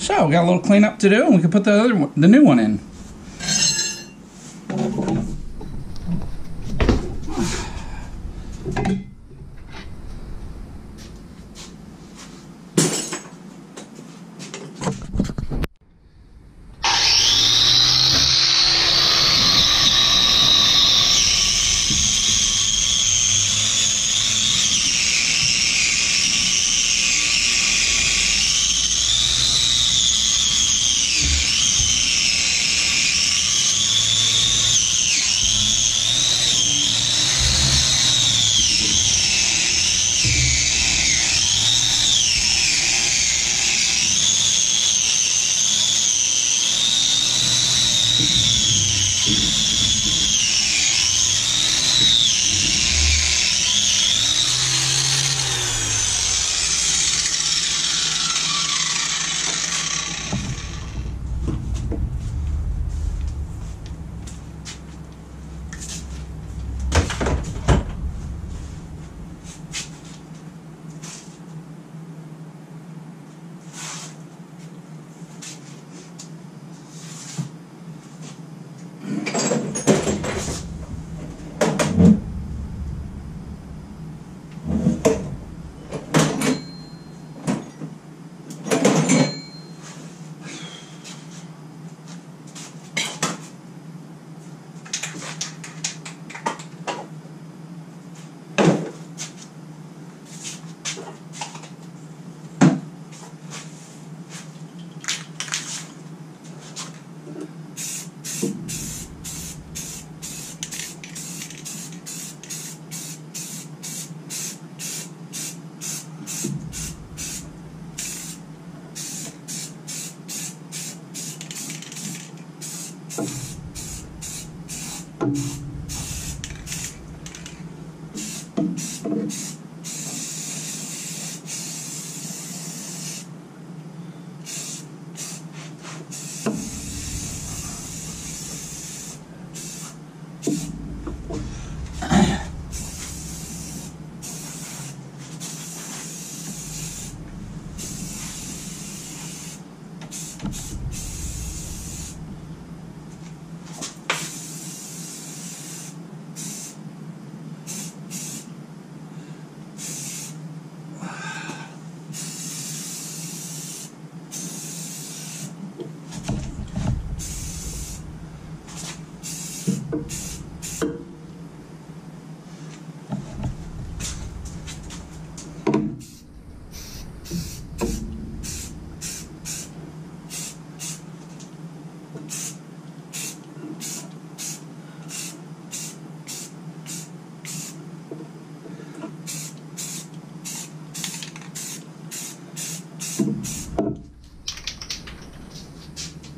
So we got a little cleanup to do, and we can put the other one, the new one in.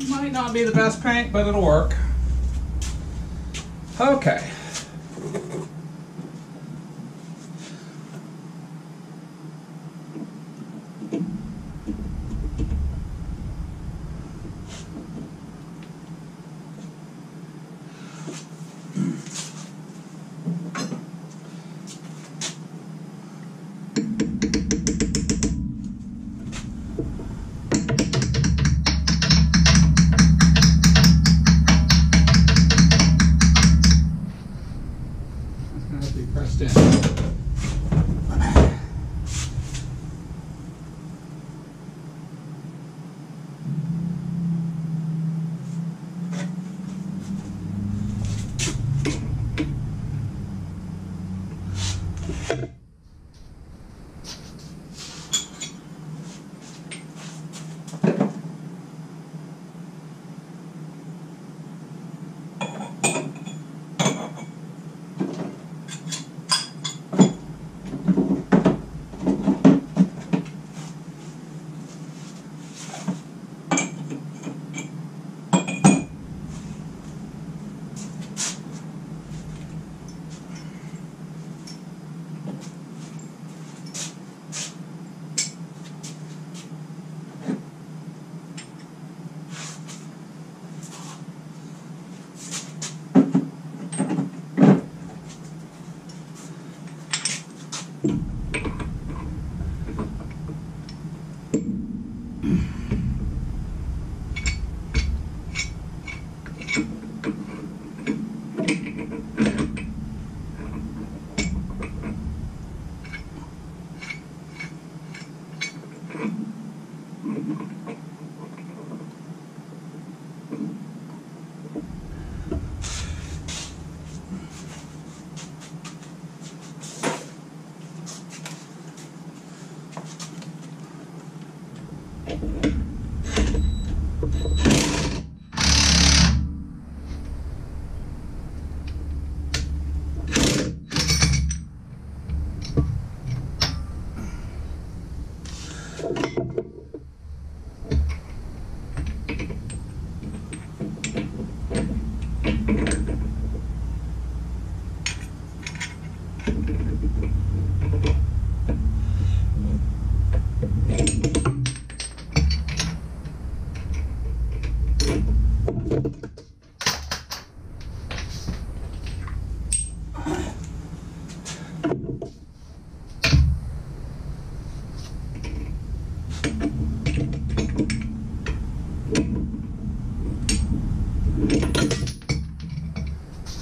Might not be the best paint, but it'll work. Okay.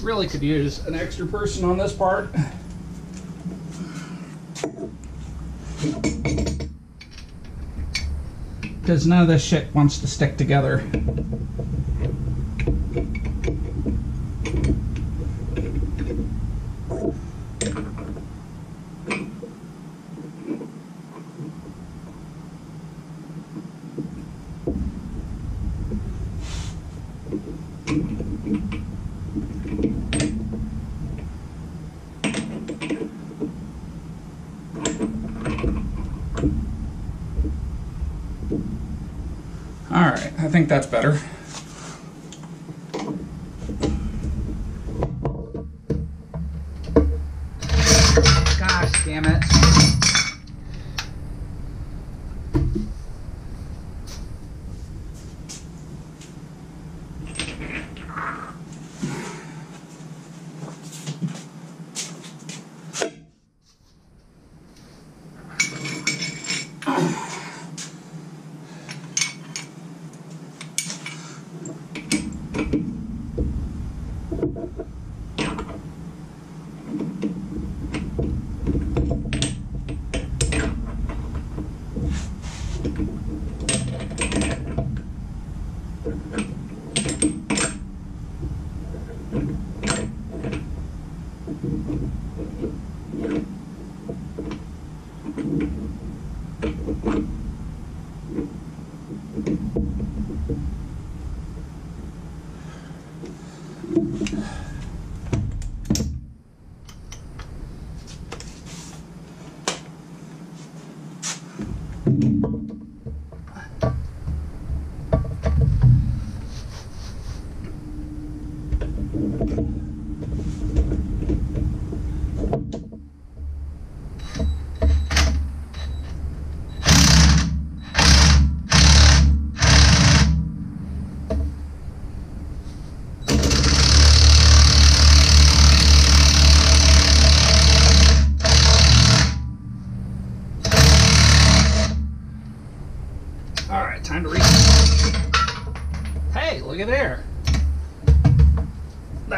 Really could use an extra person on this part. Because none of this shit wants to stick together. I think that's better. Gosh, damn it.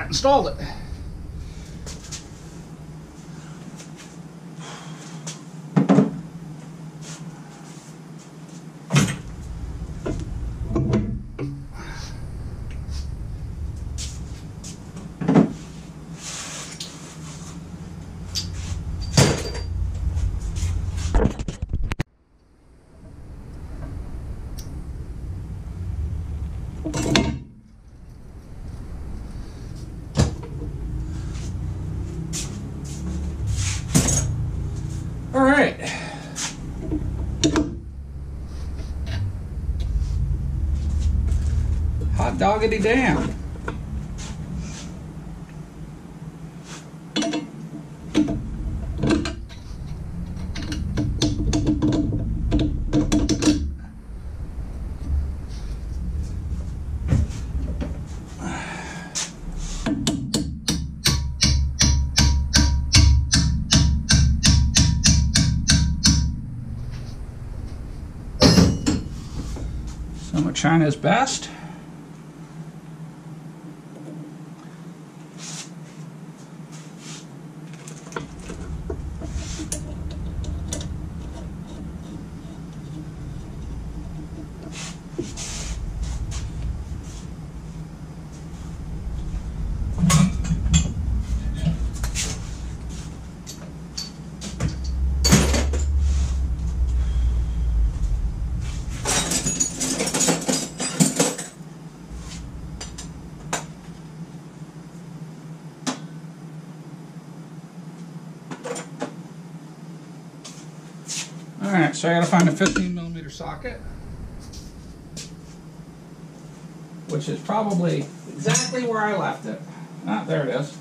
Installed it. Doggity damn. Some of China's best. So I gotta find a fifteen millimeter socket, which is probably exactly where I left it. Ah, there it is.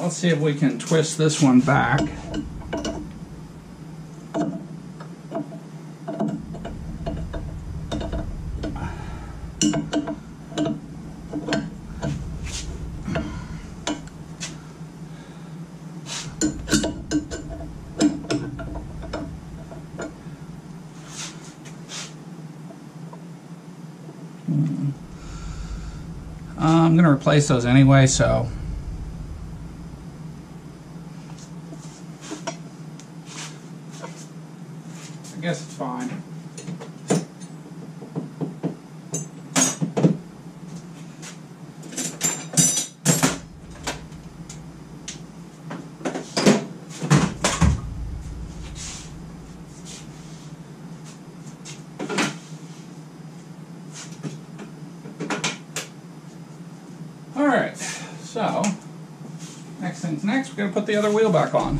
Let's see if we can twist this one back. I'm going to replace those anyway, so I guess it's fine. We're going to put the other wheel back on.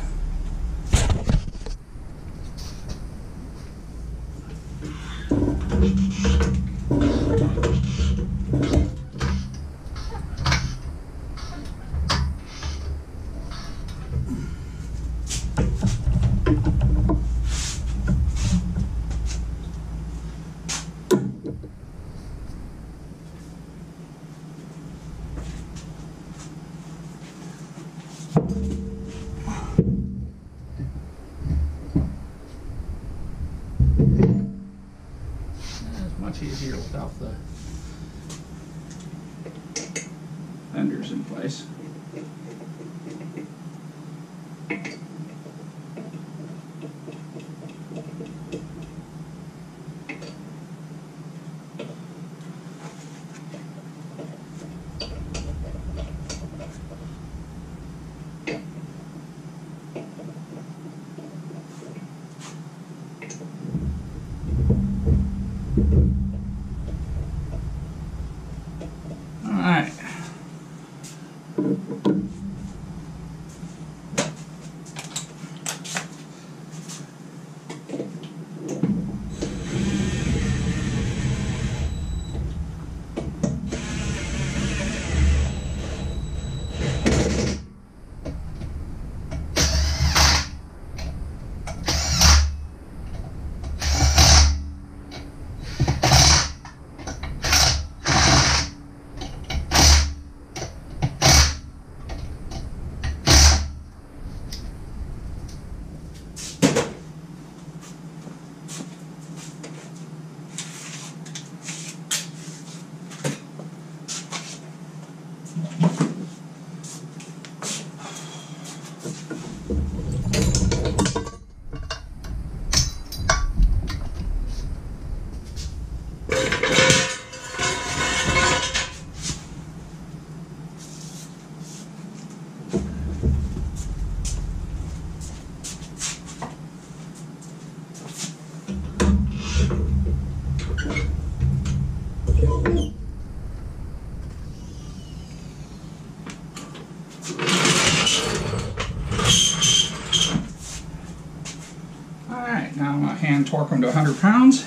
Torque them to one hundred pounds.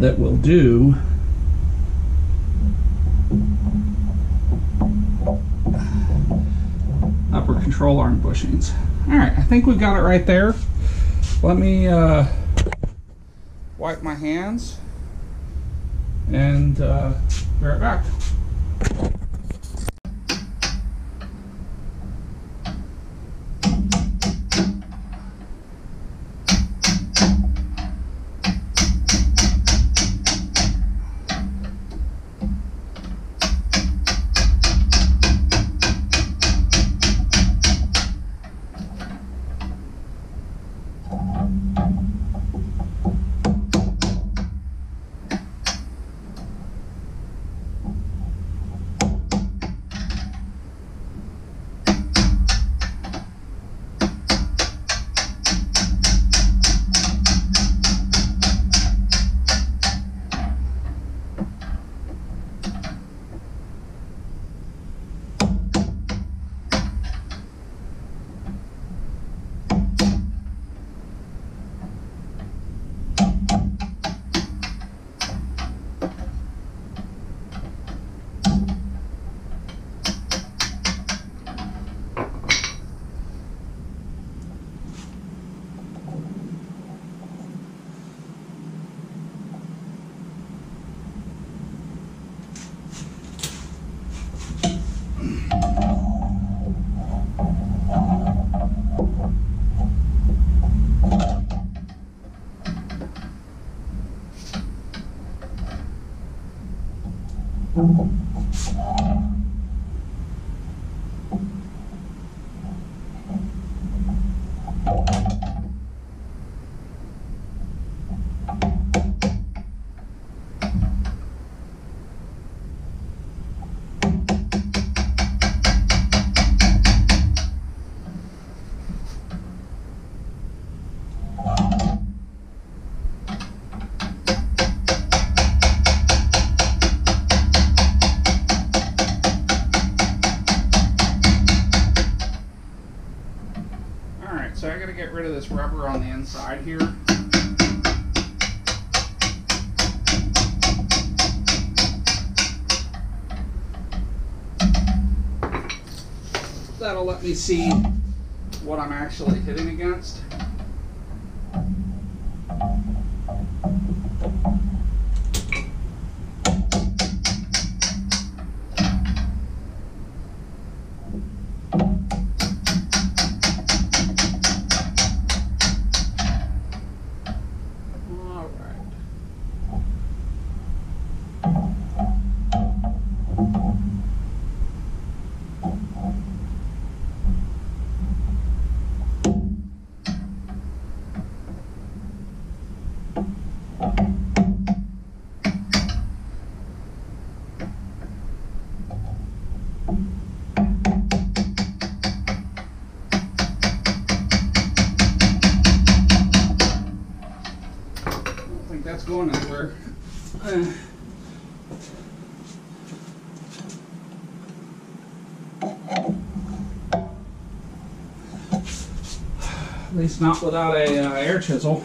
That will do. Upper control arm bushings. All right, I think we've got it right there. Let me uh, wipe my hands and uh, be right back. get rid of this rubber on the inside here. That'll let me see what I'm actually hitting against. Going anywhere. Uh. At least not without a uh, air chisel.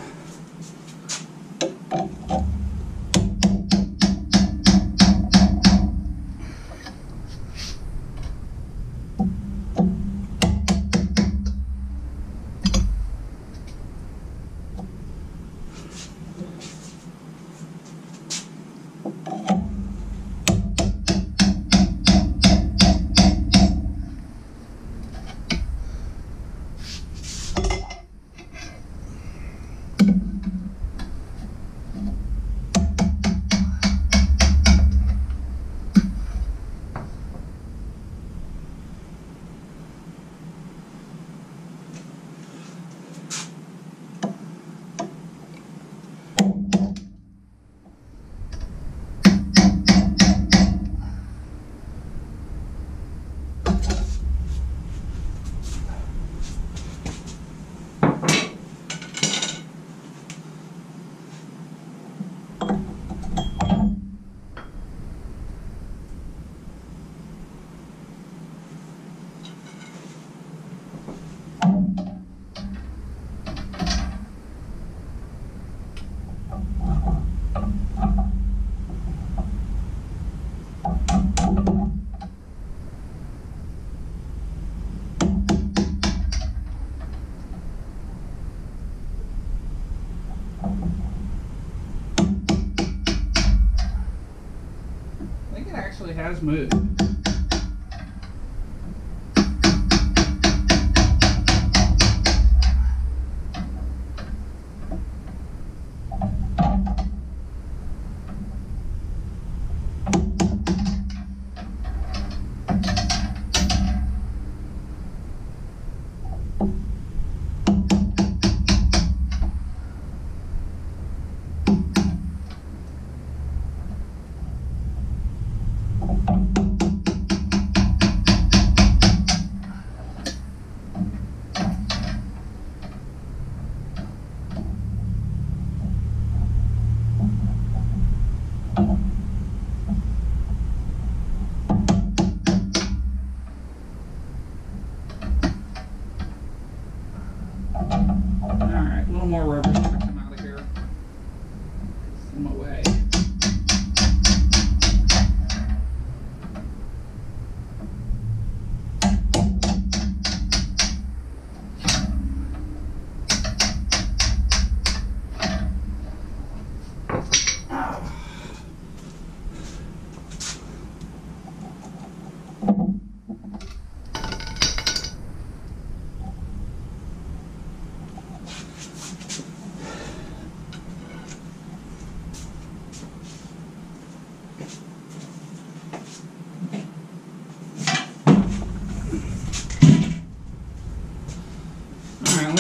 Has moved.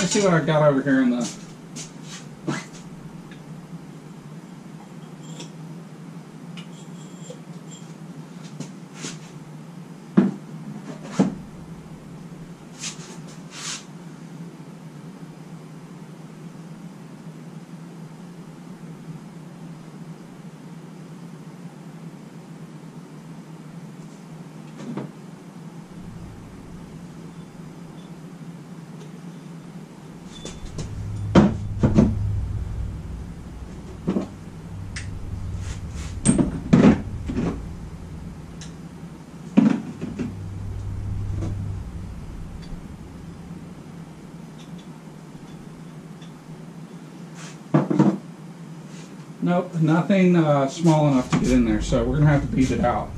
See what I got over here in the Nope, nothing uh, small enough to get in there, so we're going to have to beat it out.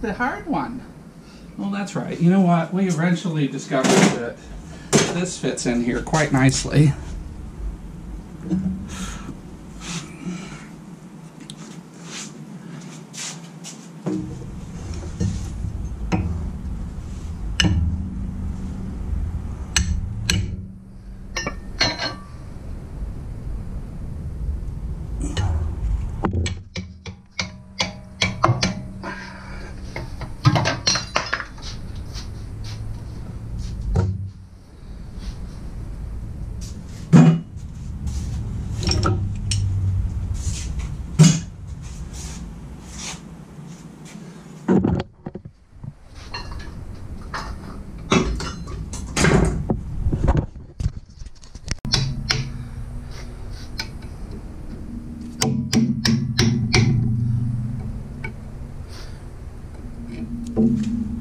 The hard one. Well, that's right. You know what? We eventually discovered that this fits in here quite nicely. Thank you.